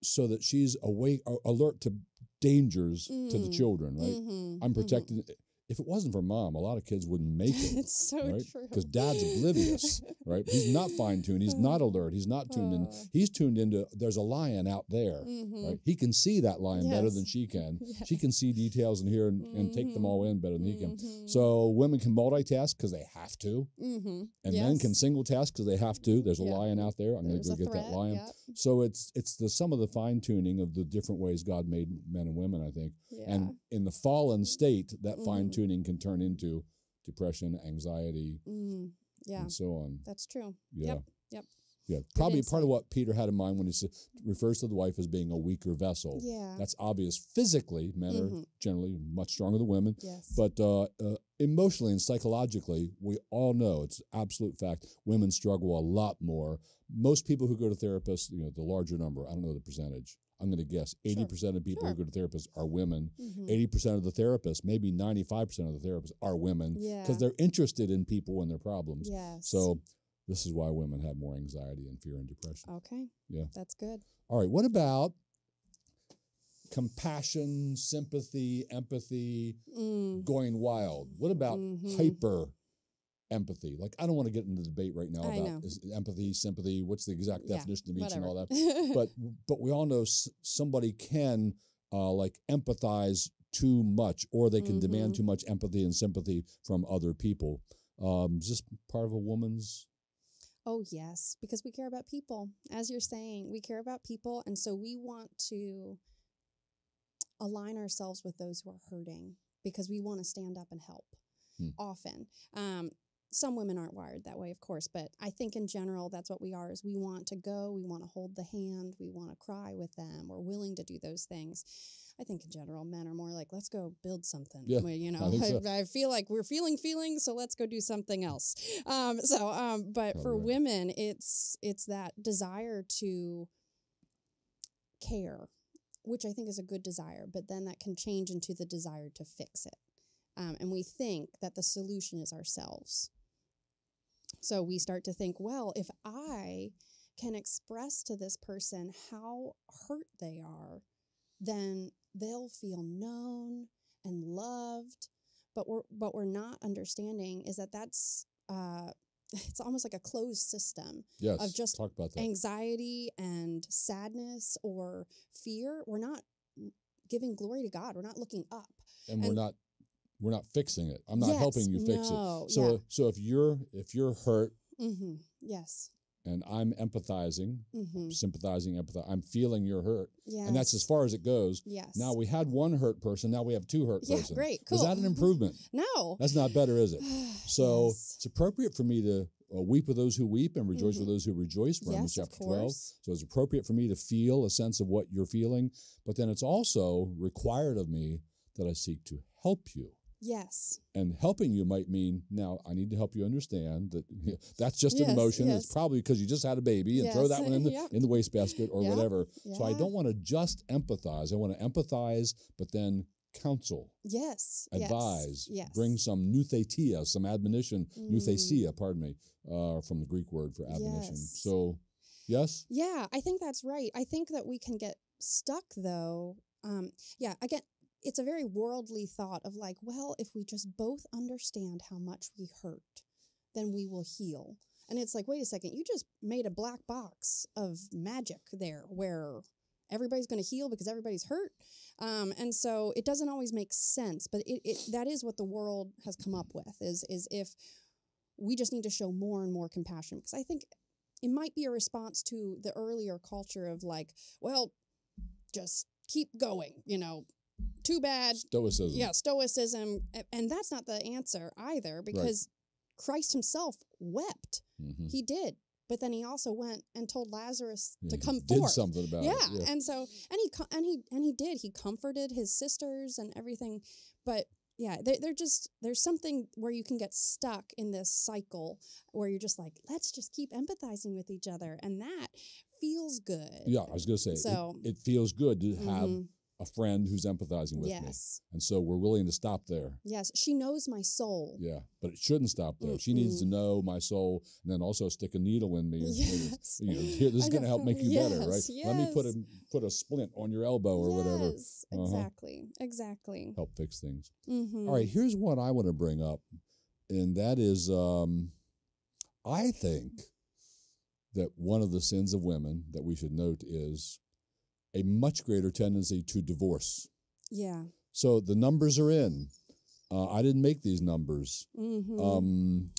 so that she's awake, alert to dangers mm. to the children, right? Mm-hmm. I'm protecting. Mm-hmm. If it wasn't for mom, a lot of kids wouldn't make it. It's so right? true. Because dad's oblivious, right? He's not fine-tuned. He's not alert. He's not tuned in. He's tuned into, there's a lion out there. Mm-hmm. Right? He can see that lion yes. better than she can. Yes. She can see details in here and, mm-hmm. and take them all in better than mm-hmm. he can. So women can multitask because they have to. Mm-hmm. And yes. men can single task because they have to. There's a yep. lion out there. I'm going to go get threat. that lion. Yep. So it's it's the sum of the fine-tuning of the different ways God made men and women, I think. Yeah. And in the fallen state, that mm-hmm. fine-tuning can turn into depression, anxiety, mm, yeah, and so on. That's true. Yeah. Yep. Yep. Yeah. Probably part of what Peter had in mind when he said, refers to the wife as being a weaker vessel. Yeah. That's obvious physically. Men mm-hmm. are generally much stronger than women. Yes. But uh, uh, emotionally and psychologically, we all know, it's absolute fact, women struggle a lot more. Most people who go to therapists, you know, the larger number, I don't know the percentage. I'm going to guess eighty percent sure. of people sure. who go to therapists are women. eighty percent mm-hmm. of the therapists, maybe ninety-five percent of the therapists are women, because yeah. they're interested in people and their problems. Yes. So this is why women have more anxiety and fear and depression. Okay. Yeah. That's good. All right. What about compassion, sympathy, empathy, mm. going wild? What about mm-hmm. hyper empathy? Like, I don't want to get into the debate right now about is empathy, sympathy, what's the exact definition yeah, of each whatever. and all that. But but we all know s somebody can uh, like empathize too much, or they can mm-hmm. demand too much empathy and sympathy from other people. Um, is this part of a woman's Oh, yes, because we care about people. As you're saying, we care about people, and so we want to align ourselves with those who are hurting because we want to stand up and help hmm. often. Um, some women aren't wired that way, of course, but I think in general that's what we are, is we want to go, we want to hold the hand, we want to cry with them, we're willing to do those things. I think in general, men are more like, let's go build something. Yeah, you know, I, so. I, I feel like we're feeling feelings, so let's go do something else. Um, so, um, but All for right. women, it's it's that desire to care, which I think is a good desire, but then that can change into the desire to fix it. Um, and we think that the solution is ourselves. So we start to think, well, if I can express to this person how hurt they are, then they'll feel known and loved. But we're, but we're not understanding is that that's, uh, it's almost like a closed system yes, of just talk about that. Anxiety and sadness or fear. We're not giving glory to God. We're not looking up. And, and we're not, we're not fixing it. I'm not yes, helping you fix no, it. So, yeah. so if you're, if you're hurt, mm-hmm, yes. and I'm empathizing, mm-hmm. sympathizing, empathizing. I'm feeling your hurt. Yes. And that's as far as it goes. Yes. Now we had one hurt person. Now we have two hurt yeah, persons. Great, cool. Is that an improvement? No. That's not better, is it? So yes. it's appropriate for me to uh, weep with those who weep and rejoice mm-hmm. with those who rejoice. Romans yes, chapter twelve. So it's appropriate for me to feel a sense of what you're feeling. But then it's also required of me that I seek to help you. Yes. And helping you might mean, now I need to help you understand that you know, that's just yes, an emotion. Yes. It's probably because you just had a baby and yes. throw that one in the, yep. in the wastebasket or yep. whatever. Yeah. So I don't want to just empathize. I want to empathize, but then counsel. Yes. Advise. Yes. Bring some nuthetia, some admonition, mm. nuthesia, pardon me, uh, from the Greek word for admonition. Yes. So, yes? Yeah, I think that's right. I think that we can get stuck, though. Um, yeah, again, it's a very worldly thought of like, well, if we just both understand how much we hurt, then we will heal. And it's like, wait a second, you just made a black box of magic there where everybody's going to heal because everybody's hurt. Um, and so it doesn't always make sense, but it, it that is what the world has come up with is, is if we just need to show more and more compassion, because I think it might be a response to the earlier culture of like, well, just keep going, you know, too bad. Stoicism. Yeah, stoicism. And that's not the answer either, because right. Christ himself wept. Mm-hmm. He did. But then he also went and told Lazarus yeah, to come he forth. Did something about yeah. it. Yeah. And so, and he, and he, and he did, he comforted his sisters and everything. But yeah, they, they're just, there's something where you can get stuck in this cycle where you're just like, let's just keep empathizing with each other. And that feels good. Yeah, I was going to say, so, it, it feels good to mm-hmm. have a friend who's empathizing with yes. me. And so we're willing to stop there. Yes. She knows my soul. Yeah. But it shouldn't stop there. Mm-mm. She needs to know my soul and then also stick a needle in me. Yes. You know, here, this is going to help make you yes, better, right? Yes. Let me put a, put a splint on your elbow or yes, whatever. Uh-huh. Exactly. Exactly. Help fix things. Mm-hmm. All right. Here's one I want to bring up. And that is, um, I think that one of the sins of women that we should note is a much greater tendency to divorce. Yeah. So the numbers are in. Uh, I didn't make these numbers. Mm-hmm. um,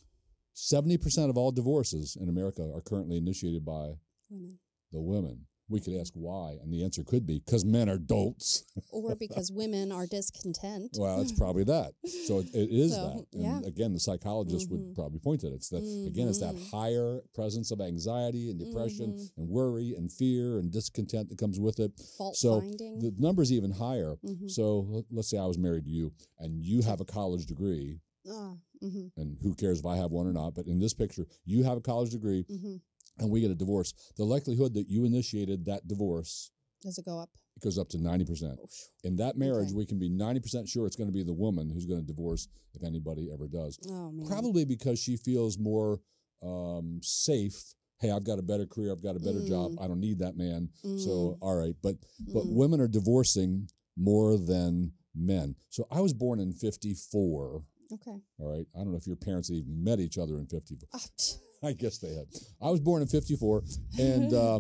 seventy percent of all divorces in America are currently initiated by women. the women. We could ask why, and the answer could be because men are dolts. Or because women are discontent. Well, it's probably that. So it, it is so, that. And yeah. again, the psychologist mm-hmm. would probably point at it. It's that, mm-hmm. again, it's that higher presence of anxiety and depression mm-hmm. and worry and fear and discontent that comes with it. Fault so finding. The number's even higher. Mm-hmm. So let's say I was married to you, and you have a college degree. Uh, mm-hmm. And who cares if I have one or not? But in this picture, you have a college degree. Mm-hmm. And we get a divorce, the likelihood that you initiated that divorce. Does it go up? It goes up to ninety percent. In that marriage, okay. we can be ninety percent sure it's going to be the woman who's going to divorce if anybody ever does. Oh, man. Probably because she feels more um, safe. Hey, I've got a better career. I've got a better mm. job. I don't need that man. Mm. So, all right. But, but mm. women are divorcing more than men. So I was born in fifty-four. Okay. All right. I don't know if your parents even met each other in fifty-four. Uh, I guess they had. I was born in fifty-four, and uh,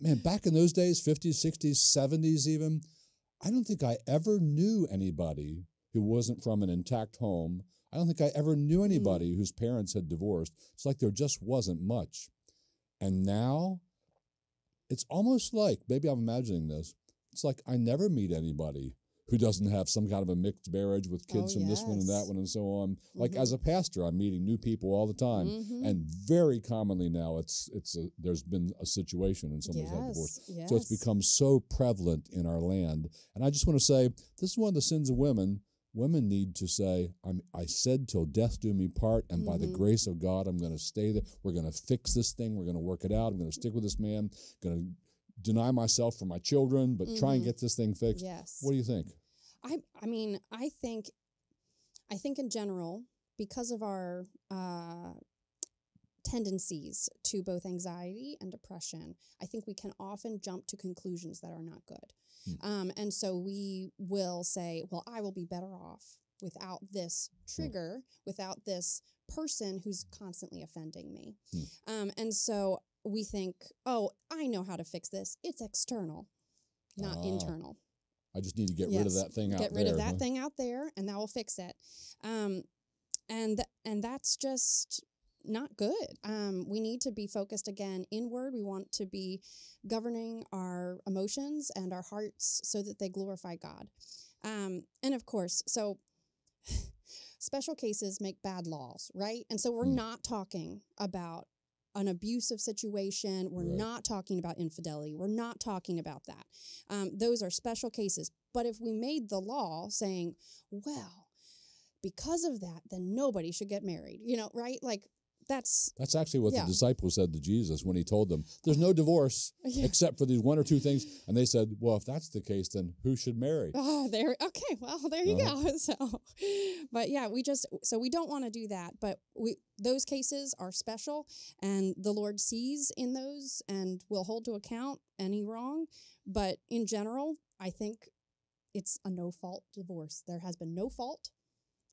man, back in those days, fifties, sixties, seventies even, I don't think I ever knew anybody who wasn't from an intact home. I don't think I ever knew anybody mm. whose parents had divorced. It's like there just wasn't much. And now, it's almost like, maybe I'm imagining this, it's like I never meet anybody who doesn't have some kind of a mixed marriage with kids oh, from yes. this one and that one and so on. Mm-hmm. Like as a pastor, I'm meeting new people all the time. Mm-hmm. And very commonly now, it's it's a, there's been a situation and somebody's yes, had divorce. Yes. So it's become so prevalent in our land. And I just want to say, this is one of the sins of women. Women need to say, I'm, I said till death do me part, and mm-hmm. by the grace of God, I'm going to stay there. We're going to fix this thing. We're going to work it out. I'm going to stick with this man. Going to deny myself for my children, but mm-hmm. try and get this thing fixed. Yes. What do you think? I I mean, I think, I think in general, because of our uh, tendencies to both anxiety and depression, I think we can often jump to conclusions that are not good. Mm. Um, and so we will say, well, I will be better off without this trigger, mm. without this person who's constantly offending me. Mm. Um, and so we think, oh, I know how to fix this. It's external, not ah. internal. I just need to get yes. rid of that thing out there. Get rid there, of that huh? thing out there, and that will fix it. Um, and th and that's just not good. Um, we need to be focused again inward. We want to be governing our emotions and our hearts so that they glorify God. Um, and of course, so special cases make bad laws, right? And so we're mm. not talking about an abusive situation. We're right. not talking about infidelity. We're not talking about that. Um, those are special cases. But if we made the law saying, well, because of that, then nobody should get married, you know, right? Like that's... That's actually what yeah. the disciples said to Jesus when he told them, there's no divorce yeah. except for these one or two things. And they said, well, if that's the case, then who should marry? Oh, there. Okay. Well, there you uh-huh. go. So, but yeah, we just, so we don't want to do that, but we, those cases are special and the Lord sees in those and will hold to account any wrong. But in general, I think it's a no fault divorce. There has been no fault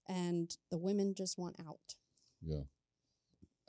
and the women just want out. Yeah.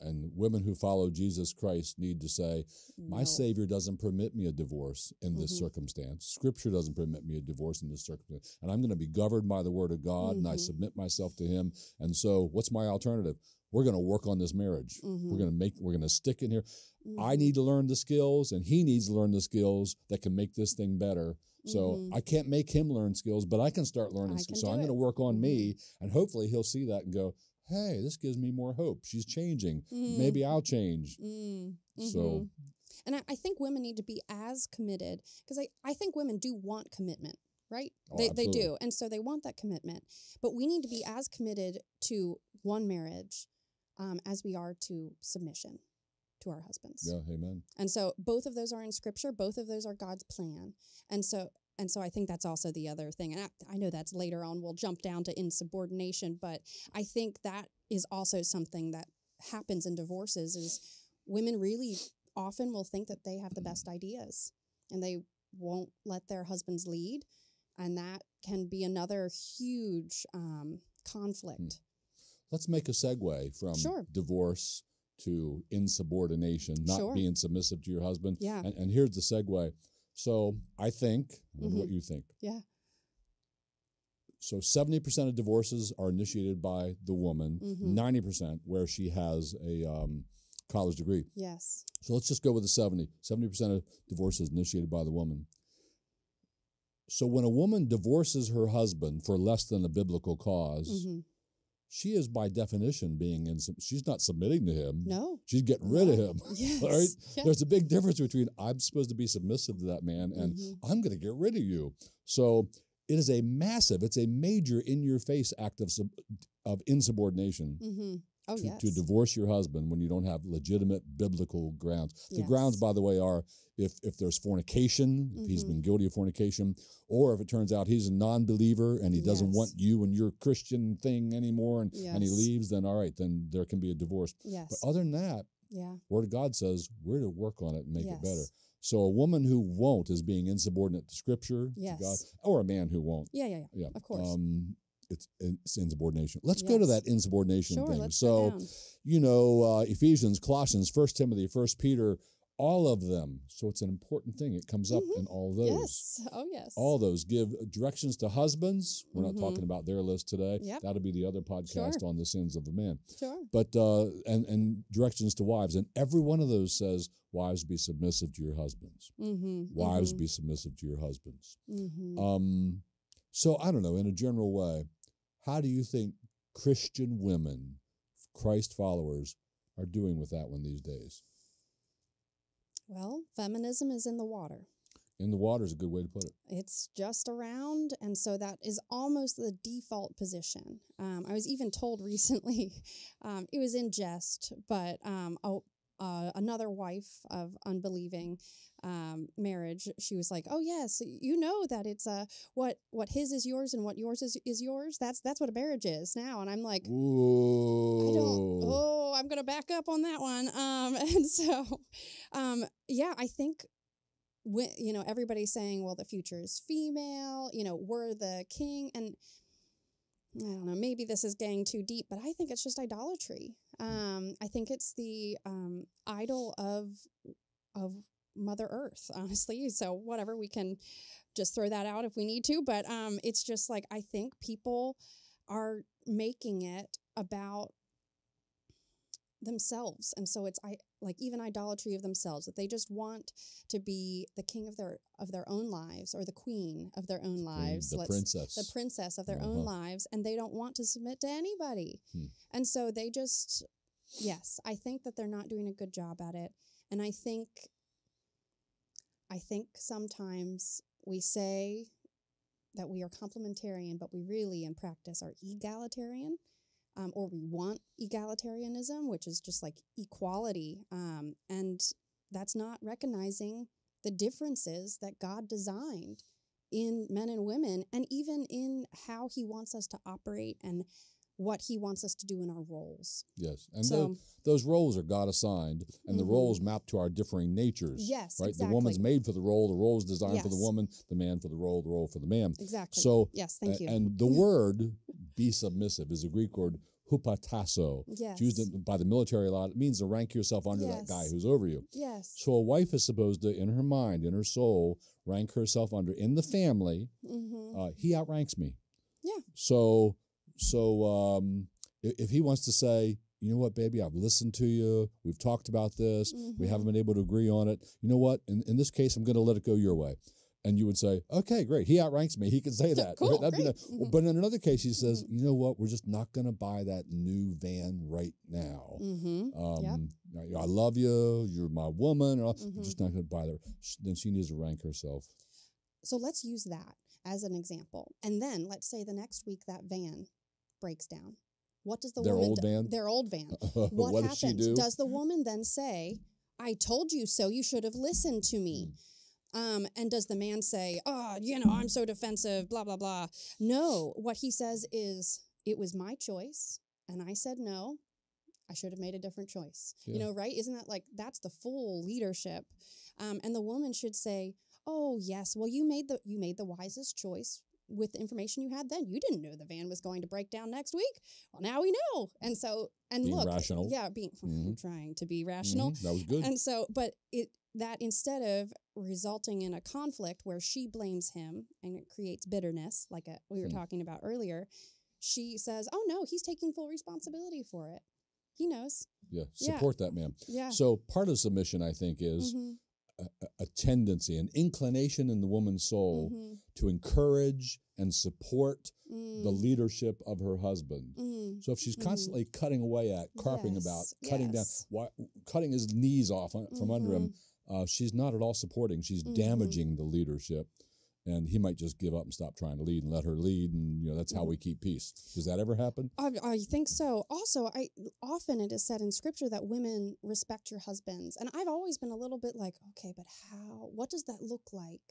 And women who follow Jesus Christ need to say, my no. Savior doesn't permit me a divorce in this mm-hmm. circumstance. Scripture doesn't permit me a divorce in this circumstance. And I'm going to be governed by the Word of God, mm-hmm. and I submit myself to Him. And so what's my alternative? We're going to work on this marriage. Mm-hmm. We're going to make, we're going to stick in here. Mm-hmm. I need to learn the skills, and he needs to learn the skills that can make this thing better. So mm-hmm. I can't make him learn skills, but I can start learning skills. So I'm going to work on me, and hopefully he'll see that and go, hey, this gives me more hope. She's changing. Mm-hmm. Maybe I'll change. Mm-hmm. So, and I, I think women need to be as committed because I, I think women do want commitment, right? Oh, they, they do. And so they want that commitment. But we need to be as committed to one marriage um, as we are to submission to our husbands. Yeah, amen. And so both of those are in Scripture. Both of those are God's plan. And so And so I think that's also the other thing. And I, I know that's later on, we'll jump down to insubordination, but I think that is also something that happens in divorces is women really often will think that they have the best ideas and they won't let their husbands lead. And that can be another huge um, conflict. Let's make a segue from sure. divorce to insubordination, not sure. being submissive to your husband. Yeah. And, and here's the segue. So I think, I wonder mm-hmm. what you think. Yeah. So seventy percent of divorces are initiated by the woman, ninety percent mm-hmm. where she has a um, college degree. Yes. So let's just go with the seventy. seventy percent of divorces initiated by the woman. So when a woman divorces her husband for less than a biblical cause, mm-hmm. she is by definition being in, she's not submitting to him. No. She's getting rid of him. Yes. Right? Yes. There's a big difference between I'm supposed to be submissive to that man and mm-hmm. I'm going to get rid of you. So it is a massive, it's a major in-your-face act of sub, of insubordination mm-hmm. oh, to, yes. to divorce your husband when you don't have legitimate biblical grounds. The yes. grounds, by the way, are if, if there's fornication, if mm-hmm. he's been guilty of fornication, or if it turns out he's a non-believer and he doesn't yes. want you and your Christian thing anymore and, yes. and he leaves, then all right, then there can be a divorce. Yes. But other than that, yeah. Word of God says we're to work on it and make yes. it better. So a woman who won't is being insubordinate to Scripture, yes. to God, or a man who won't. Yeah, yeah, yeah, yeah. Of course. Um, It's, it's insubordination. Let's yes. go to that insubordination sure, thing. Let's so, you know, uh, Ephesians, Colossians, First Timothy, First Peter all of them. So it's an important thing. It comes up mm-hmm. in all those. Yes. Oh, yes. All those. Give directions to husbands. We're mm-hmm. not talking about their list today. Yep. That'll be the other podcast sure. on the sins of the man. Sure. But, uh, and, and directions to wives. And every one of those says, wives, be submissive to your husbands. Mm-hmm. Wives, mm-hmm. be submissive to your husbands. Mm-hmm. Um, so I don't know, in a general way, how do you think Christian women, Christ followers, are doing with that one these days? Well, feminism is in the water. In the water is a good way to put it. It's just around, and so that is almost the default position. Um, I was even told recently, um, it was in jest, but um, a, uh, another wife of unbelieving um, marriage, she was like, "Oh yes, you know that it's uh, what what his is yours and what yours is is yours. That's that's what a marriage is now." And I'm like, "Ooh, I don't. Oh, I'm gonna back up on that one." Um, and so. Um, Yeah, I think, when, you know, everybody's saying, well, the future is female, you know, we're the king. And I don't know, maybe this is getting too deep, but I think it's just idolatry. Um, I think it's the um, idol of of Mother Earth, honestly. So whatever, we can just throw that out if we need to. But um, it's just like, I think people are making it about themselves. And so it's I like even idolatry of themselves, that they just want to be the king of their of their own lives, or the queen of their own lives, the Let's, princess the princess of their uh-huh. own lives, and they don't want to submit to anybody. Hmm. And so they just, yes, I think that they're not doing a good job at it. And I think I think sometimes we say that we are complementarian, but we really in practice are egalitarian. Um, or we want egalitarianism, which is just like equality. Um, and that's not recognizing the differences that God designed in men and women, and even in how he wants us to operate and what he wants us to do in our roles. Yes, and so, those, those roles are God-assigned, and mm-hmm. the roles map to our differing natures. Yes, right? Exactly. The woman's made for the role, the role is designed yes. for the woman, the man for the role, the role for the man. Exactly. So, yes, thank you. And the word, be submissive, is a Greek word, hupotasso. Yes. It's used by the military a lot. It means to rank yourself under yes. that guy who's over you. Yes. So a wife is supposed to, in her mind, in her soul, rank herself under, in the family, mm-hmm. uh, he outranks me. Yeah. So... So um, if he wants to say, you know what, baby, I've listened to you. We've talked about this. Mm-hmm. We haven't been able to agree on it. You know what? In, in this case, I'm going to let it go your way. And you would say, okay, great. He outranks me. He can say that. Cool, that'd be nice. Mm-hmm. But in another case, he says, mm-hmm. you know what? We're just not going to buy that new van right now. Mm-hmm. um, yep. I love you. You're my woman. Mm-hmm. We're just not going to buy that. Then she needs to rank herself. So let's use that as an example. And then let's say the next week that van breaks down. What does the their woman old do? Van? Their old van. What, what happened? Do? Does the woman then say, I told you so, you should have listened to me? Um, and does the man say, oh, you know, I'm so defensive, blah, blah, blah? No, what he says is, it was my choice, and I said no. I should have made a different choice. Yeah. You know, right? Isn't that like, that's the full leadership. Um, and the woman should say, oh, yes, well, you made the you made the wisest choice with the information you had then. You didn't know the van was going to break down next week. Well, now we know. And so, and being look. Rational. Yeah, being, mm-hmm. trying to be rational. Mm-hmm. That was good. And so, but it that instead of resulting in a conflict where she blames him and it creates bitterness, like a, we were mm-hmm. talking about earlier, she says, oh, no, he's taking full responsibility for it. He knows. Yeah, support yeah. that man. Yeah. So part of submission, I think, is mm-hmm. A, a tendency, an inclination in the woman's soul mm-hmm. to encourage and support mm. the leadership of her husband. Mm. So if she's constantly mm. cutting away at, carping yes. about, cutting yes. down, cutting his knees off from mm-hmm. under him, uh, she's not at all supporting. She's mm-hmm. damaging the leadership, and he might just give up and stop trying to lead and let her lead, and you know that's mm-hmm. how we keep peace. Does that ever happen? I, I think so. Also, I often it is said in Scripture that women respect your husbands, and I've always been a little bit like, okay, but how? What does that look like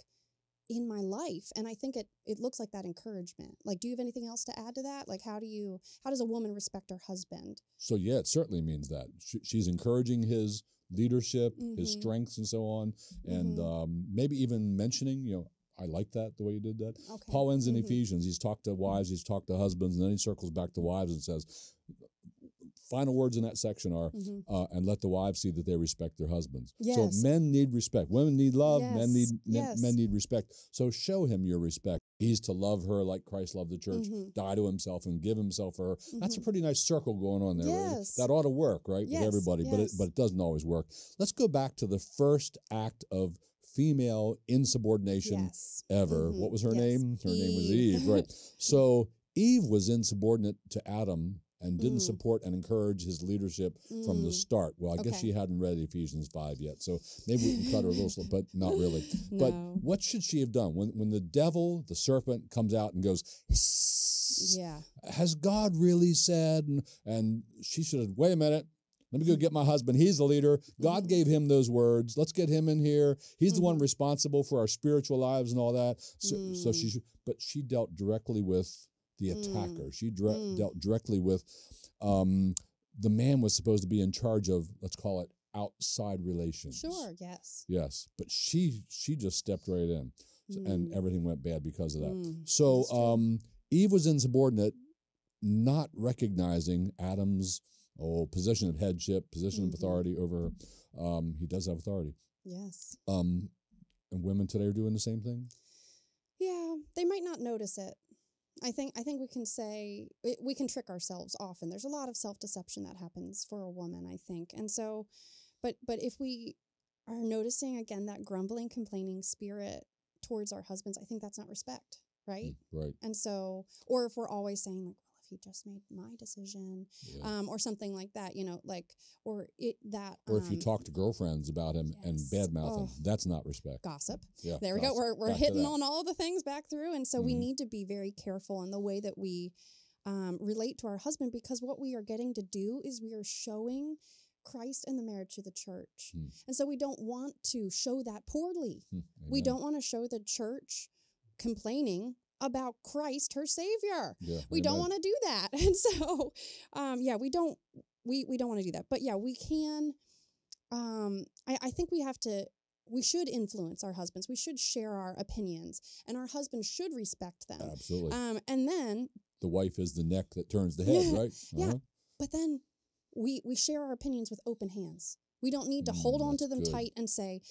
in my life? And I think it it looks like that encouragement. Like, do you have anything else to add to that? Like, how do you? How does a woman respect her husband? So yeah, it certainly means that she, she's encouraging his leadership, mm-hmm. his strengths, and so on, and mm-hmm. um, maybe even mentioning, you know. I like that, the way you did that. Okay. Paul ends in mm-hmm. Ephesians. He's talked to wives, he's talked to husbands, and then he circles back to wives and says, final words in that section are, mm-hmm. uh, and let the wives see that they respect their husbands. Yes. So men need respect. Women need love. Yes. Men need yes. men need respect. So show him your respect. He's to love her like Christ loved the church, mm-hmm. die to himself and give himself for her. Mm-hmm. That's a pretty nice circle going on there. Yes. That ought to work, right, yes. with everybody, yes. but, it, but it doesn't always work. Let's go back to the first act of female insubordination yes. ever. Mm-hmm. What was her yes. name? Her Eve. name was Eve, right. So Eve was insubordinate to Adam and didn't mm. support and encourage his leadership mm. from the start. Well, I okay. guess she hadn't read Ephesians five yet, so maybe we can cut her a little slow, but not really. No. But what should she have done? When when the devil, the serpent, comes out and goes, yeah. has God really said? And, and she should have, wait a minute, let me go get my husband. He's the leader. God gave him those words. Let's get him in here. He's mm. the one responsible for our spiritual lives and all that. So, mm. so she should, but she dealt directly with the attacker. Mm. She dre- mm. dealt directly with um, the man was supposed to be in charge of, let's call it, outside relations. Sure, yes. Yes, but she she just stepped right in, mm. and everything went bad because of that. Mm. So um, Eve was insubordinate, not recognizing Adam's oh, position of headship, position mm-hmm. of authority over her. Um, he does have authority. Yes. Um, and women today are doing the same thing? Yeah, they might not notice it. I think I think we can say, we can trick ourselves often. There's a lot of self-deception that happens for a woman, I think. And so, but but if we are noticing, again, that grumbling, complaining spirit towards our husbands, I think that's not respect, right? Right. And so, or if we're always saying, like, well, if he just made my decision, yeah. um, or something like that, you know, like, or it that. Or um, if you talk to girlfriends about him yes. and badmouth oh. him, that's not respect. Gossip. Yeah, there gossip. we go. We're, we're hitting on all the things back through. And so mm-hmm. we need to be very careful in the way that we um, relate to our husband, because what we are getting to do is we are showing Christ and the marriage to the church. Mm. And so we don't want to show that poorly. Mm, we don't want to show the church complaining about Christ, her Savior. Yeah, we amen. don't want to do that. And so, um, yeah, we don't, we, we don't want to do that. But yeah, we can, um, I, I think we have to, we should influence our husbands. We should share our opinions, and our husbands should respect them. Absolutely. Um, and then. The wife is the neck that turns the head, yeah, right? Uh-huh. Yeah. But then we, we share our opinions with open hands. We don't need to mm, hold on to them good. tight and say,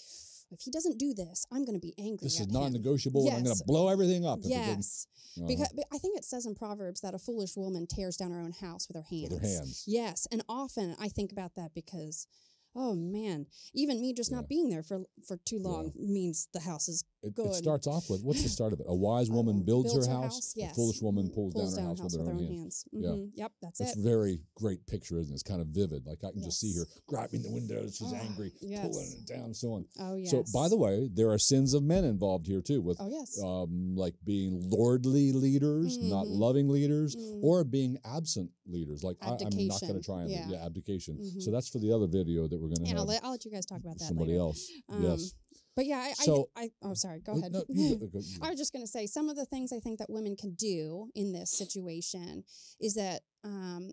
if he doesn't do this, I'm going to be angry. This is non-negotiable, yes. and I'm going to blow everything up. Yes, uh-huh. because but I think it says in Proverbs that a foolish woman tears down her own house with her hands. With her hands. Yes, and often I think about that because, oh man, even me just yeah. not being there for for too long yeah. means the house is it, good. It starts off with, what's the start of it? A wise woman uh, builds, builds her, her house. house yes. A foolish woman pulls, pulls down, down her house, house with her, with her own hands. hands. Mm-hmm. Yeah. Yep, that's it's it. It's a very great picture, isn't it? It's kind of vivid. Like I can yes. just see her grabbing the window. She's oh, angry, yes. pulling it down, so on. Oh, yes. So by the way, there are sins of men involved here too, with oh, yes. um, like being lordly leaders, mm-hmm. not loving leaders, mm-hmm. or being absent leaders. Like I, I'm not going to try and yeah, yeah abdication. Mm-hmm. So that's for the other video that we're going to have. And I'll let, I'll let you guys talk about that somebody later. else. Um, yes. But yeah, I, so, I, I, oh, sorry, go ahead. No, you, go, go. I was just going to say, some of the things I think that women can do in this situation is that um,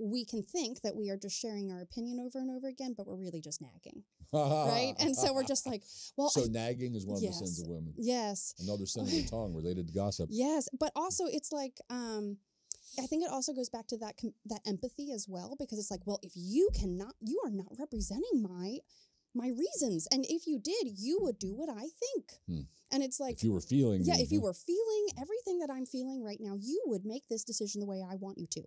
we can think that we are just sharing our opinion over and over again, but we're really just nagging, right? And so we're just like, well. So I, nagging is one yes, of the sins of women. Yes. Another sin of the tongue related to gossip. Yes, but also it's like, um, I think it also goes back to that that empathy as well, because it's like, well, if you cannot, you are not representing my my reasons, and if you did, you would do what I think. Hmm. And it's like, if you were feeling, yeah, if you were feeling everything that I'm feeling right now, you would make this decision the way I want you to.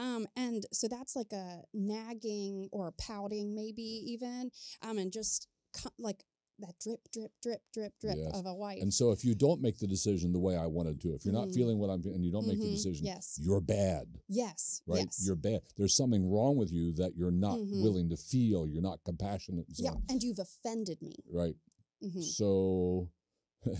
Um, and so that's like a nagging or a pouting, maybe even, um, and just co- like that drip, drip, drip, drip, drip yes. of a wife. And so if you don't make the decision the way I wanted to, if you're mm-hmm. not feeling what I'm feeling and you don't mm-hmm. make the decision, yes. you're bad. Yes. Right? Yes. You're bad. There's something wrong with you that you're not mm-hmm. willing to feel. You're not compassionate. And so yeah. on. And you've offended me. Right. Mm-hmm. So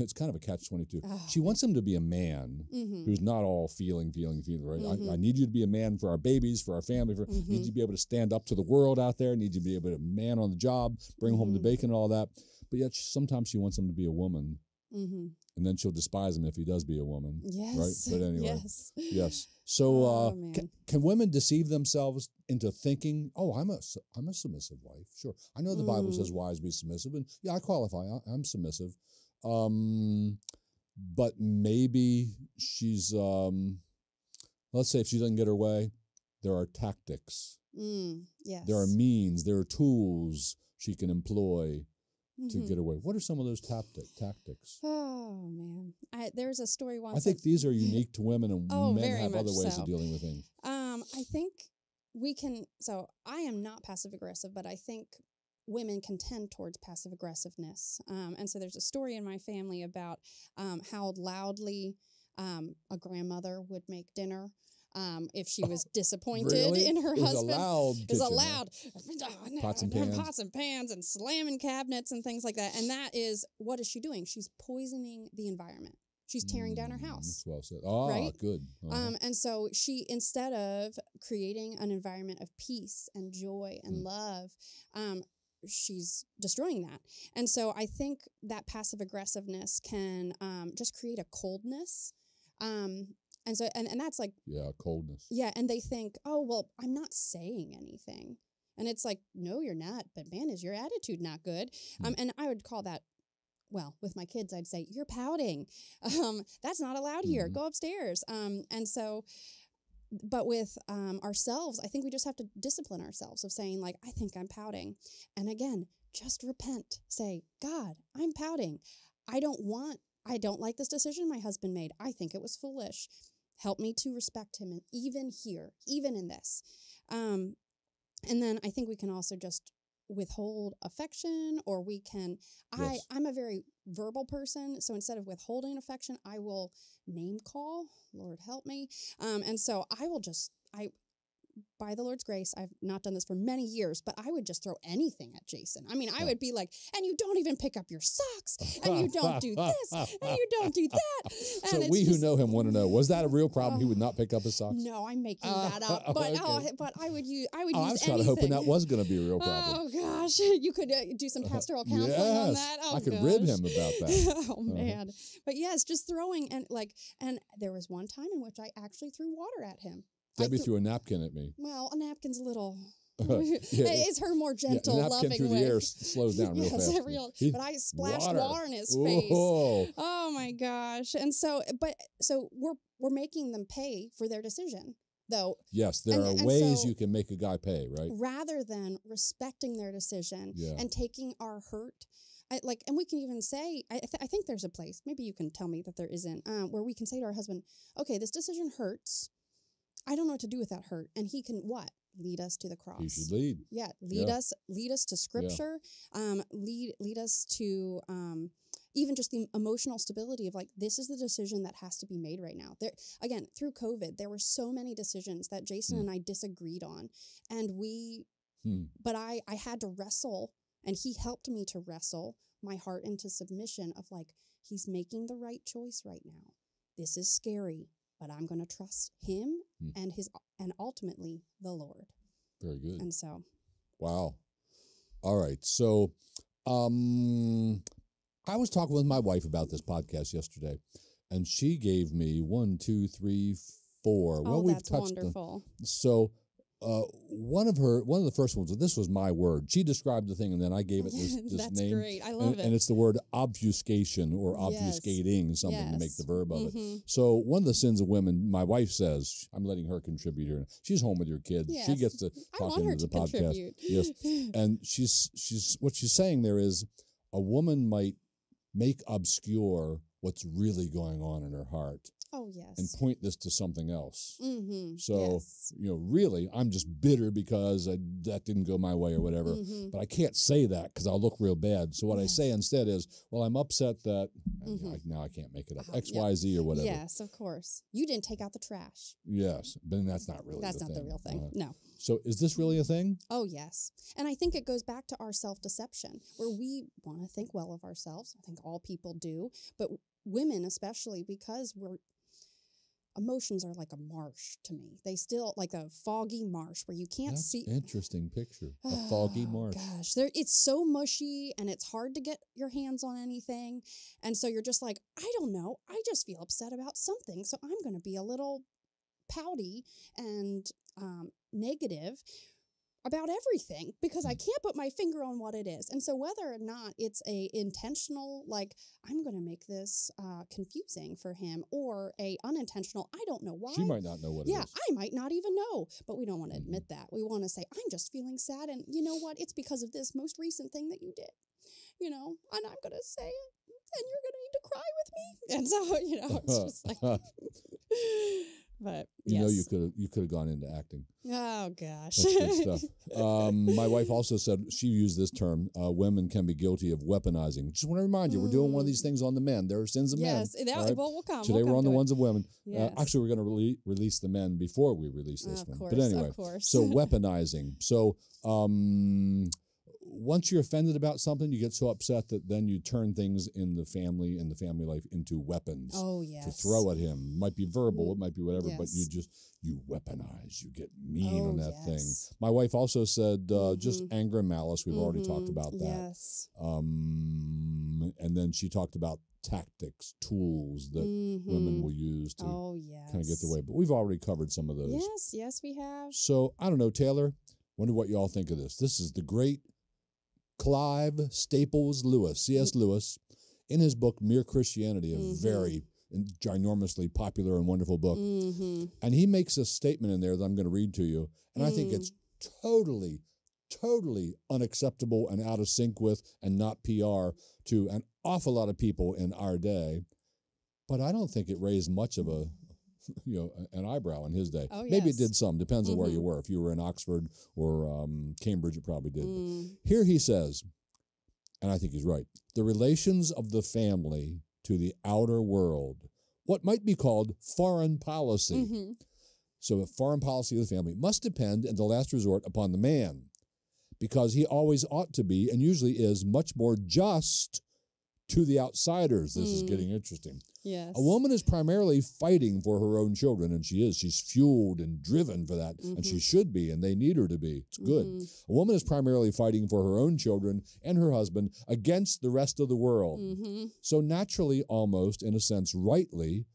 it's kind of a catch twenty-two. Oh. She wants him to be a man mm-hmm. who's not all feeling, feeling, feeling, right? Mm-hmm. I, I need you to be a man for our babies, for our family. For, mm-hmm. need you to be able to stand up to the world out there. Need you to be able to man on the job, bring mm-hmm. home the bacon and all that. But yet she, sometimes she wants him to be a woman. Mm-hmm. And then she'll despise him if he does be a woman. Yes. Right? But anyway. Yes. Yes. So oh, uh, can, can women deceive themselves into thinking, oh, I'm a, I'm a submissive wife. Sure. I know the mm. Bible says wives be submissive. And yeah, I qualify. I, I'm submissive. Um, but maybe she's, um, let's say if she doesn't get her way, there are tactics. Mm, yes. There are means, there are tools she can employ mm-hmm. to get away. What are some of those tactic, tactics? Oh, man. I, there's a story once. I think I've, these are unique to women, and oh, men have other ways so. of dealing with things. Um, I think we can, so I am not passive aggressive, but I think women can tend towards passive aggressiveness. Um, and so there's a story in my family about um, how loudly um, a grandmother would make dinner. Um, if she was disappointed oh, really? in her it husband, it was a loud, oh, pots, and pans. pots and pans and slamming cabinets and things like that. And that is, what is she doing? She's poisoning the environment. She's tearing mm, down her house. That's well said. Ah, right? good. Uh-huh. um, and so she, instead of creating an environment of peace and joy and mm. love, um, she's destroying that. And so I think that passive aggressiveness can um, just create a coldness. Um, And so, and, and that's like... Yeah, coldness. Yeah, and they think, oh, well, I'm not saying anything. And it's like, no, you're not, but man, is your attitude not good? Mm. Um, and I would call that, well, with my kids, I'd say, you're pouting. Um, that's not allowed here. Mm-hmm. Go upstairs. Um, and so, but with um, ourselves, I think we just have to discipline ourselves of saying, like, I think I'm pouting. And again, just repent. Say, God, I'm pouting. I don't want, I don't like this decision my husband made. I think it was foolish. Help me to respect him, and even here, even in this. Um, and then I think we can also just withhold affection, or we can, yes. I, I'm a very verbal person, so instead of withholding affection, I will name call, Lord help me. Um, and so I will just, I, by the Lord's grace, I've not done this for many years, but I would just throw anything at Jason. I mean, I would be like, and you don't even pick up your socks, and you don't do this, and you don't do that. And so we just, who know him want to know, was that a real problem? Uh, he would not pick up his socks? No, I'm making uh, that up. But okay. oh, but I would use I would oh, use I was kind of hoping that was going to be a real problem. Oh, gosh. You could uh, do some pastoral counseling uh, yes. on that. Oh, I could gosh. rib him about that. oh, man. Uh-huh. But yes, just throwing, and like, and there was one time in which I actually threw water at him. Debbie th threw a napkin at me. Well, a napkin's a little... yeah, it's her more gentle, yeah, loving way. A napkin through the air slows down real yes, fast. Real, but I splashed water, water in his face. Whoa. Oh, my gosh. And so, but, so we're, we're making them pay for their decision, though. Yes, there and, are and ways so, you can make a guy pay, right? Rather than respecting their decision yeah. and taking our hurt. I, like, and we can even say, I, th I think there's a place, maybe you can tell me that there isn't, um, where we can say to our husband, okay, this decision hurts. I don't know what to do with that hurt. And he can what? Lead us to the cross. He should lead. Yeah. Lead yeah. us, lead us to scripture. Yeah. Um, lead, lead us to um, even just the emotional stability of like, this is the decision that has to be made right now. There, again, through COVID, there were so many decisions that Jason mm. and I disagreed on. And we, mm. but I, I had to wrestle, and he helped me to wrestle my heart into submission of like, he's making the right choice right now. This is scary. But I'm going to trust him hmm. and his, and ultimately the Lord. Very good. And so, wow. All right. So, um, I was talking with my wife about this podcast yesterday, and she gave me one, two, three, four. Oh, well, we've that's touched wonderful. Them. So, uh, one of her, one of the first ones. This was my word. She described the thing, and then I gave it this, this that's name. That's great. I love and, it. And it's the word obfuscation, or obfuscating yes. something yes. to make the verb of mm-hmm. it. So one of the sins of women, my wife says, I'm letting her contribute here. She's home with your kids. Yes. She gets to talk into the podcast. Yes. And she's she's what she's saying there is a woman might make obscure what's really going on in her heart. Oh, yes. And point this to something else. Mm-hmm. So, yes. you know, really, I'm just bitter because I, that didn't go my way or whatever. Mm-hmm. But I can't say that because I'll look real bad. So what yes. I say instead is, well, I'm upset that, mm-hmm. I, now I can't make it up, uh, X, yeah. Y, Z or whatever. Yes, of course. You didn't take out the trash. Yes, but that's not really That's the not thing. the real thing, uh, no. So is this really a thing? Oh, yes. And I think it goes back to our self-deception, where we want to think well of ourselves. I think all people do, but women especially, because we're, emotions are like a marsh to me. They still like a foggy marsh where you can't That's see. Interesting picture. A oh, foggy marsh. Gosh, there it's so mushy and it's hard to get your hands on anything. And so you're just like, I don't know. I just feel upset about something. So I'm going to be a little pouty and um, negative about everything because I can't put my finger on what it is. And so whether or not it's a intentional, like, I'm going to make this uh, confusing for him, or a unintentional, I don't know why. She might not know what yeah, it is. Yeah, I might not even know. But we don't want to mm-hmm. admit that. We want to say, I'm just feeling sad. And you know what? It's because of this most recent thing that you did. You know, and I'm going to say it. And you're going to need to cry with me. And so, you know, it's just like... But, you yes. know, you could you could have gone into acting. Oh, gosh. That's good stuff. Um, my wife also said, she used this term, uh, women can be guilty of weaponizing. Just want to remind you, mm. we're doing one of these things on the men. There are sins of yes. men. Yes. Right? Well, we'll come. Today we'll come we're on to the it. ones of women. Yes. Uh, actually, we're going to re release the men before we release this of one. Course, but anyway, of course. So weaponizing. So um, once you're offended about something, you get so upset that then you turn things in the family and the family life into weapons. Oh, yes. To throw at him. It might be verbal, it might be whatever, yes. but you just, you weaponize, you get mean oh, on that yes. thing. My wife also said uh, mm-hmm. just anger and malice. We've mm-hmm. already talked about that. Yes. Um, and then she talked about tactics, tools that mm-hmm. women will use to oh, yes. kind of get their way. But we've already covered some of those. Yes, yes, we have. So, I don't know, Taylor, wonder what you all think of this. This is the great... Clive Staples Lewis, C S Lewis, in his book Mere Christianity, a mm-hmm. very ginormously popular and wonderful book. Mm-hmm. And he makes a statement in there that I'm going to read to you. And mm. I think it's totally, totally unacceptable and out of sync with and not P R to an awful lot of people in our day. But I don't think it raised much of a... you know, an eyebrow in his day. Oh, yes. Maybe it did some. Depends mm-hmm. on where you were. If you were in Oxford or um, Cambridge, it probably did. Mm. Here he says, and I think he's right, the relations of the family to the outer world, what might be called foreign policy. Mm-hmm. So a foreign policy of the family must depend, in the last resort, upon the man, because he always ought to be, and usually is, much more just to the outsiders. This mm. is getting interesting. Yes. A woman is primarily fighting for her own children, and she is. She's fueled and driven for that, mm-hmm. and she should be, and they need her to be. It's good. Mm-hmm. A woman is primarily fighting for her own children and her husband against the rest of the world. Mm-hmm. So naturally, almost, in a sense, rightly,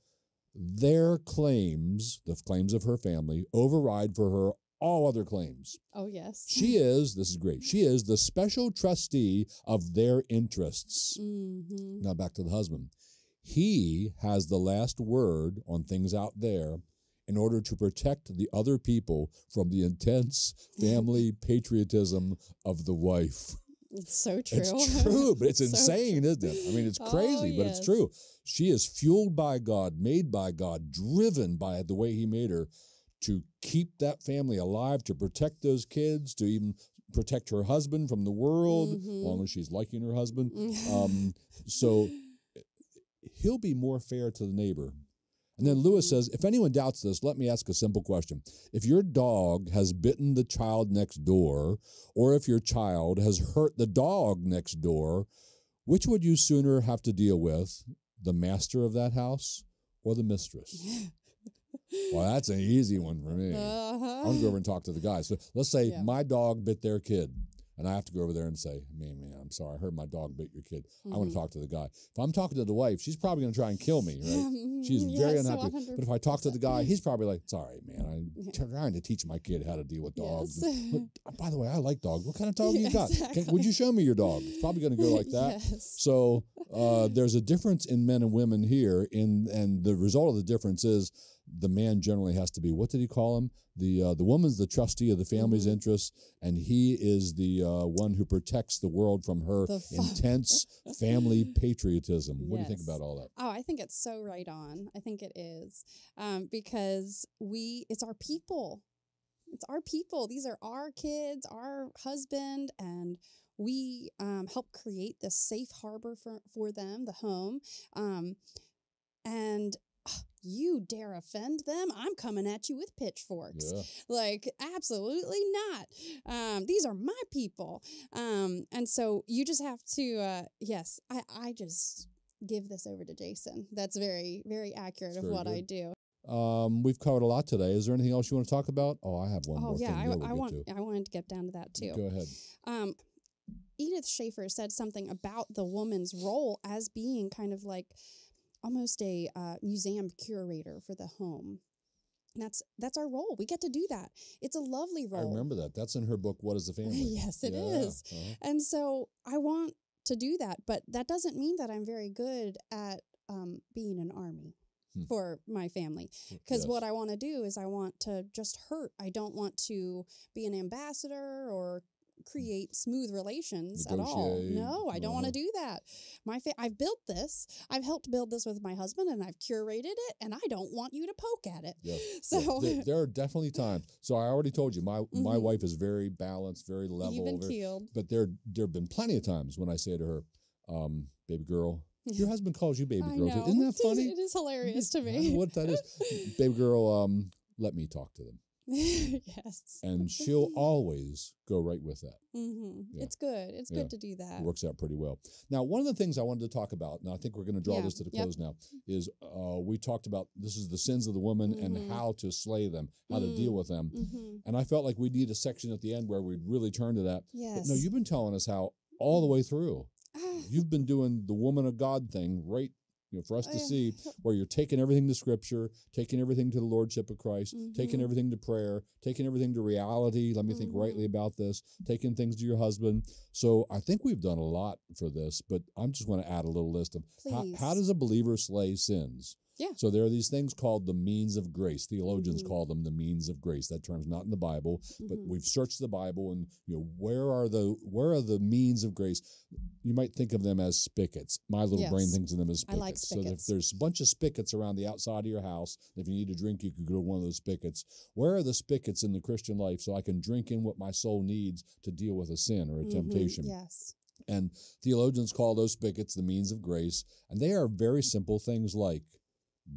their claims, the claims of her family, override for her all other claims. Oh, yes. She is, this is great, she is the special trustee of their interests. Mm-hmm. Now back to the husband. He has the last word on things out there in order to protect the other people from the intense family patriotism of the wife. It's so true. It's true, but it's, it's insane, so isn't it? I mean, it's crazy, oh, but yes. it's true. She is fueled by God, made by God, driven by the way he made her to keep that family alive, to protect those kids, to even... protect her husband from the world, mm-hmm. as long as she's liking her husband. um, so he'll be more fair to the neighbor. And then Lewis mm-hmm. says, if anyone doubts this, let me ask a simple question. If your dog has bitten the child next door, or if your child has hurt the dog next door, which would you sooner have to deal with, the master of that house or the mistress? Well, that's an easy one for me. Uh-huh. I'm going to go over and talk to the guys. So let's say yeah. my dog bit their kid, and I have to go over there and say, man, man, I'm sorry. I heard my dog bit your kid. Mm-hmm. I want to talk to the guy. If I'm talking to the wife, she's probably going to try and kill me, right? She's yeah, very unhappy. So but if I talk to the guy, he's probably like, it's all right, man. I'm trying to teach my kid how to deal with dogs. Yes. By the way, I like dogs. What kind of dog yeah, you got? Exactly. Can, would you show me your dog? It's probably going to go like that. Yes. So uh, there's a difference in men and women here, in, and the result of the difference is the man generally has to be, what did he call him? The uh, the woman's the trustee of the family's mm-hmm. interests, and he is the uh, one who protects the world from her intense family patriotism. Yes. What do you think about all that? Oh, I think it's so right on. I think it is, um, because we it's our people. It's our people. These are our kids, our husband, and we um, help create this safe harbor for, for them, the home. Um, and you dare offend them, I'm coming at you with pitchforks. Yeah. Like, absolutely not. Um, these are my people. Um, and so you just have to, uh, yes, I, I just give this over to Jason. That's very, very accurate very of what good. I do. Um, we've covered a lot today. Is there anything else you want to talk about? Oh, I have one oh, more yeah, thing. Oh, yeah, I, I, want, I wanted to get down to that, too. Go ahead. Um, Edith Schaefer said something about the woman's role as being kind of like, almost a uh, museum curator for the home. And that's that's our role. We get to do that. It's a lovely role. I remember that. That's in her book, What is the Family? Yes, it yeah. is. Uh-huh. And so I want to do that, but that doesn't mean that I'm very good at um, being an army hmm. for my family. Because yes. what I want to do is I want to just hurt. I don't want to be an ambassador or create smooth relations Negotiate. at all. No, I don't uh-huh. want to do that. My fa I've built this. I've helped build this with my husband, and I've curated it, and I don't want you to poke at it. Yeah. So there, there are definitely times. So I already told you, my mm-hmm. my wife is very balanced, very level. Even very, keeled. But there there have been plenty of times when I say to her, um, "Baby girl, your husband calls you baby girl. Know. Isn't that funny? It is hilarious to me. I don't know what that is, baby girl. Um, let me talk to them." Yes. And she'll always go right with that. Mm-hmm. yeah. It's good. It's yeah. good to do that. It works out pretty well. Now, one of the things I wanted to talk about, and I think we're going to draw yeah. this to the yep. close now, is uh, we talked about this is the sins of the woman mm-hmm. and how to slay them, how mm-hmm. to deal with them. Mm-hmm. And I felt like we need a section at the end where we'd really turn to that. Yes. But no, you've been telling us how all the way through. Ah. You've been doing the woman of God thing right You know, for us to see where you're taking everything to Scripture, taking everything to the Lordship of Christ, mm-hmm. taking everything to prayer, taking everything to reality. Let me mm-hmm. think rightly about this, taking things to your husband. So I think we've done a lot for this, but I'm just going to add a little list of how, how does a believer slay sins? Yeah. So there are these things called the means of grace. Theologians mm-hmm. call them the means of grace. That term's not in the Bible, mm-hmm. but we've searched the Bible, and you know where are the where are the means of grace? You might think of them as spigots. My little yes. brain thinks of them as spigots. I like spigots. So if there's a bunch of spigots around the outside of your house, if you need a drink, you could go to one of those spigots. Where are the spigots in the Christian life so I can drink in what my soul needs to deal with a sin or a mm-hmm. temptation? Yes. And theologians call those spigots the means of grace, and they are very simple things like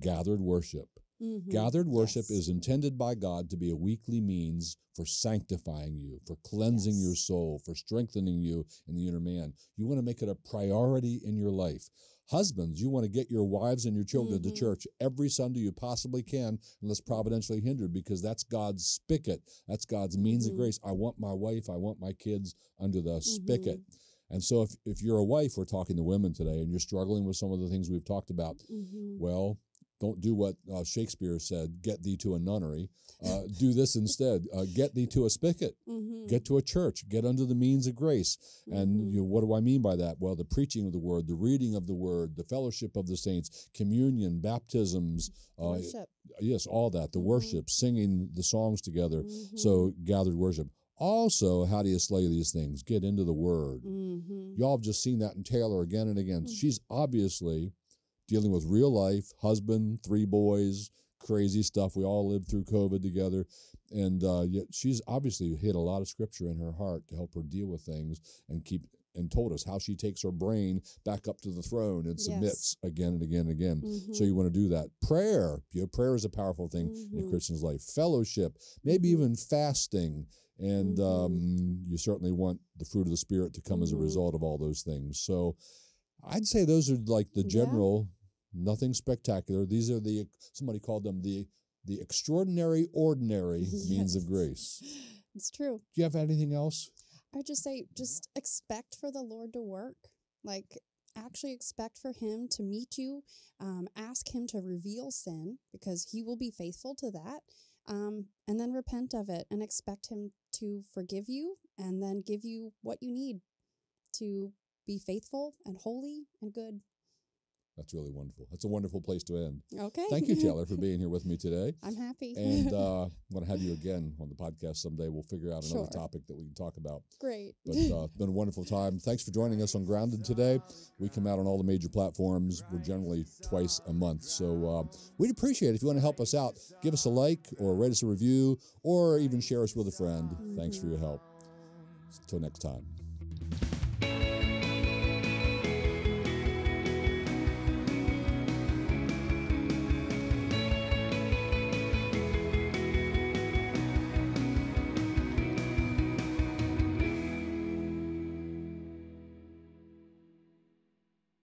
gathered worship. Mm-hmm. Gathered worship yes. is intended by God to be a weekly means for sanctifying you, for cleansing yes. your soul, for strengthening you in the inner man. You want to make it a priority in your life. Husbands, you want to get your wives and your children mm-hmm. to church every Sunday you possibly can, unless providentially hindered, because that's God's spigot. That's God's means mm-hmm. of grace. I want my wife, I want my kids under the mm-hmm. spigot. And so if, if you're a wife, we're talking to women today, and you're struggling with some of the things we've talked about, mm-hmm. well, don't do what uh, Shakespeare said, get thee to a nunnery. Uh, do this instead. Uh, get thee to a spigot. Mm-hmm. Get to a church. Get under the means of grace. Mm-hmm. And you know, what do I mean by that? Well, the preaching of the word, the reading of the word, the fellowship of the saints, communion, baptisms. Uh, worship. Yes, all that. The mm-hmm. worship, singing the songs together. Mm-hmm. So gathered worship. Also, how do you slay these things? Get into the word. Mm-hmm. Y'all have just seen that in Taylor again and again. Mm-hmm. She's obviously dealing with real life, husband, three boys, crazy stuff. We all lived through COVID together. And uh, yet she's obviously hid a lot of Scripture in her heart to help her deal with things and keep and told us how she takes her brain back up to the throne and submits yes. again and again and again. Mm-hmm. So you want to do that. Prayer. You know, prayer is a powerful thing mm-hmm. in a Christian's life. Fellowship, maybe even fasting. And mm-hmm. um, you certainly want the fruit of the Spirit to come mm-hmm. as a result of all those things. So I'd say those are like the general... Yeah. Nothing spectacular. These are the, somebody called them the the extraordinary, ordinary yes. means of grace. It's true. Do you have anything else? I would just say, just expect for the Lord to work. Like, actually expect for Him to meet you. Um, ask Him to reveal sin, because He will be faithful to that. Um, and then repent of it and expect Him to forgive you and then give you what you need to be faithful and holy and good. That's really wonderful. That's a wonderful place to end. Okay. Thank you, Taylor, for being here with me today. I'm happy. And uh, I'm going to have you again on the podcast someday. We'll figure out another sure. topic that we can talk about. Great. But uh, it's been a wonderful time. Thanks for joining us on Grounded today. We come out on all the major platforms. We're generally twice a month. So uh, we'd appreciate it. If you want to help us out, give us a like or rate us a review or even share us with a friend. Mm-hmm. Thanks for your help. Until next time.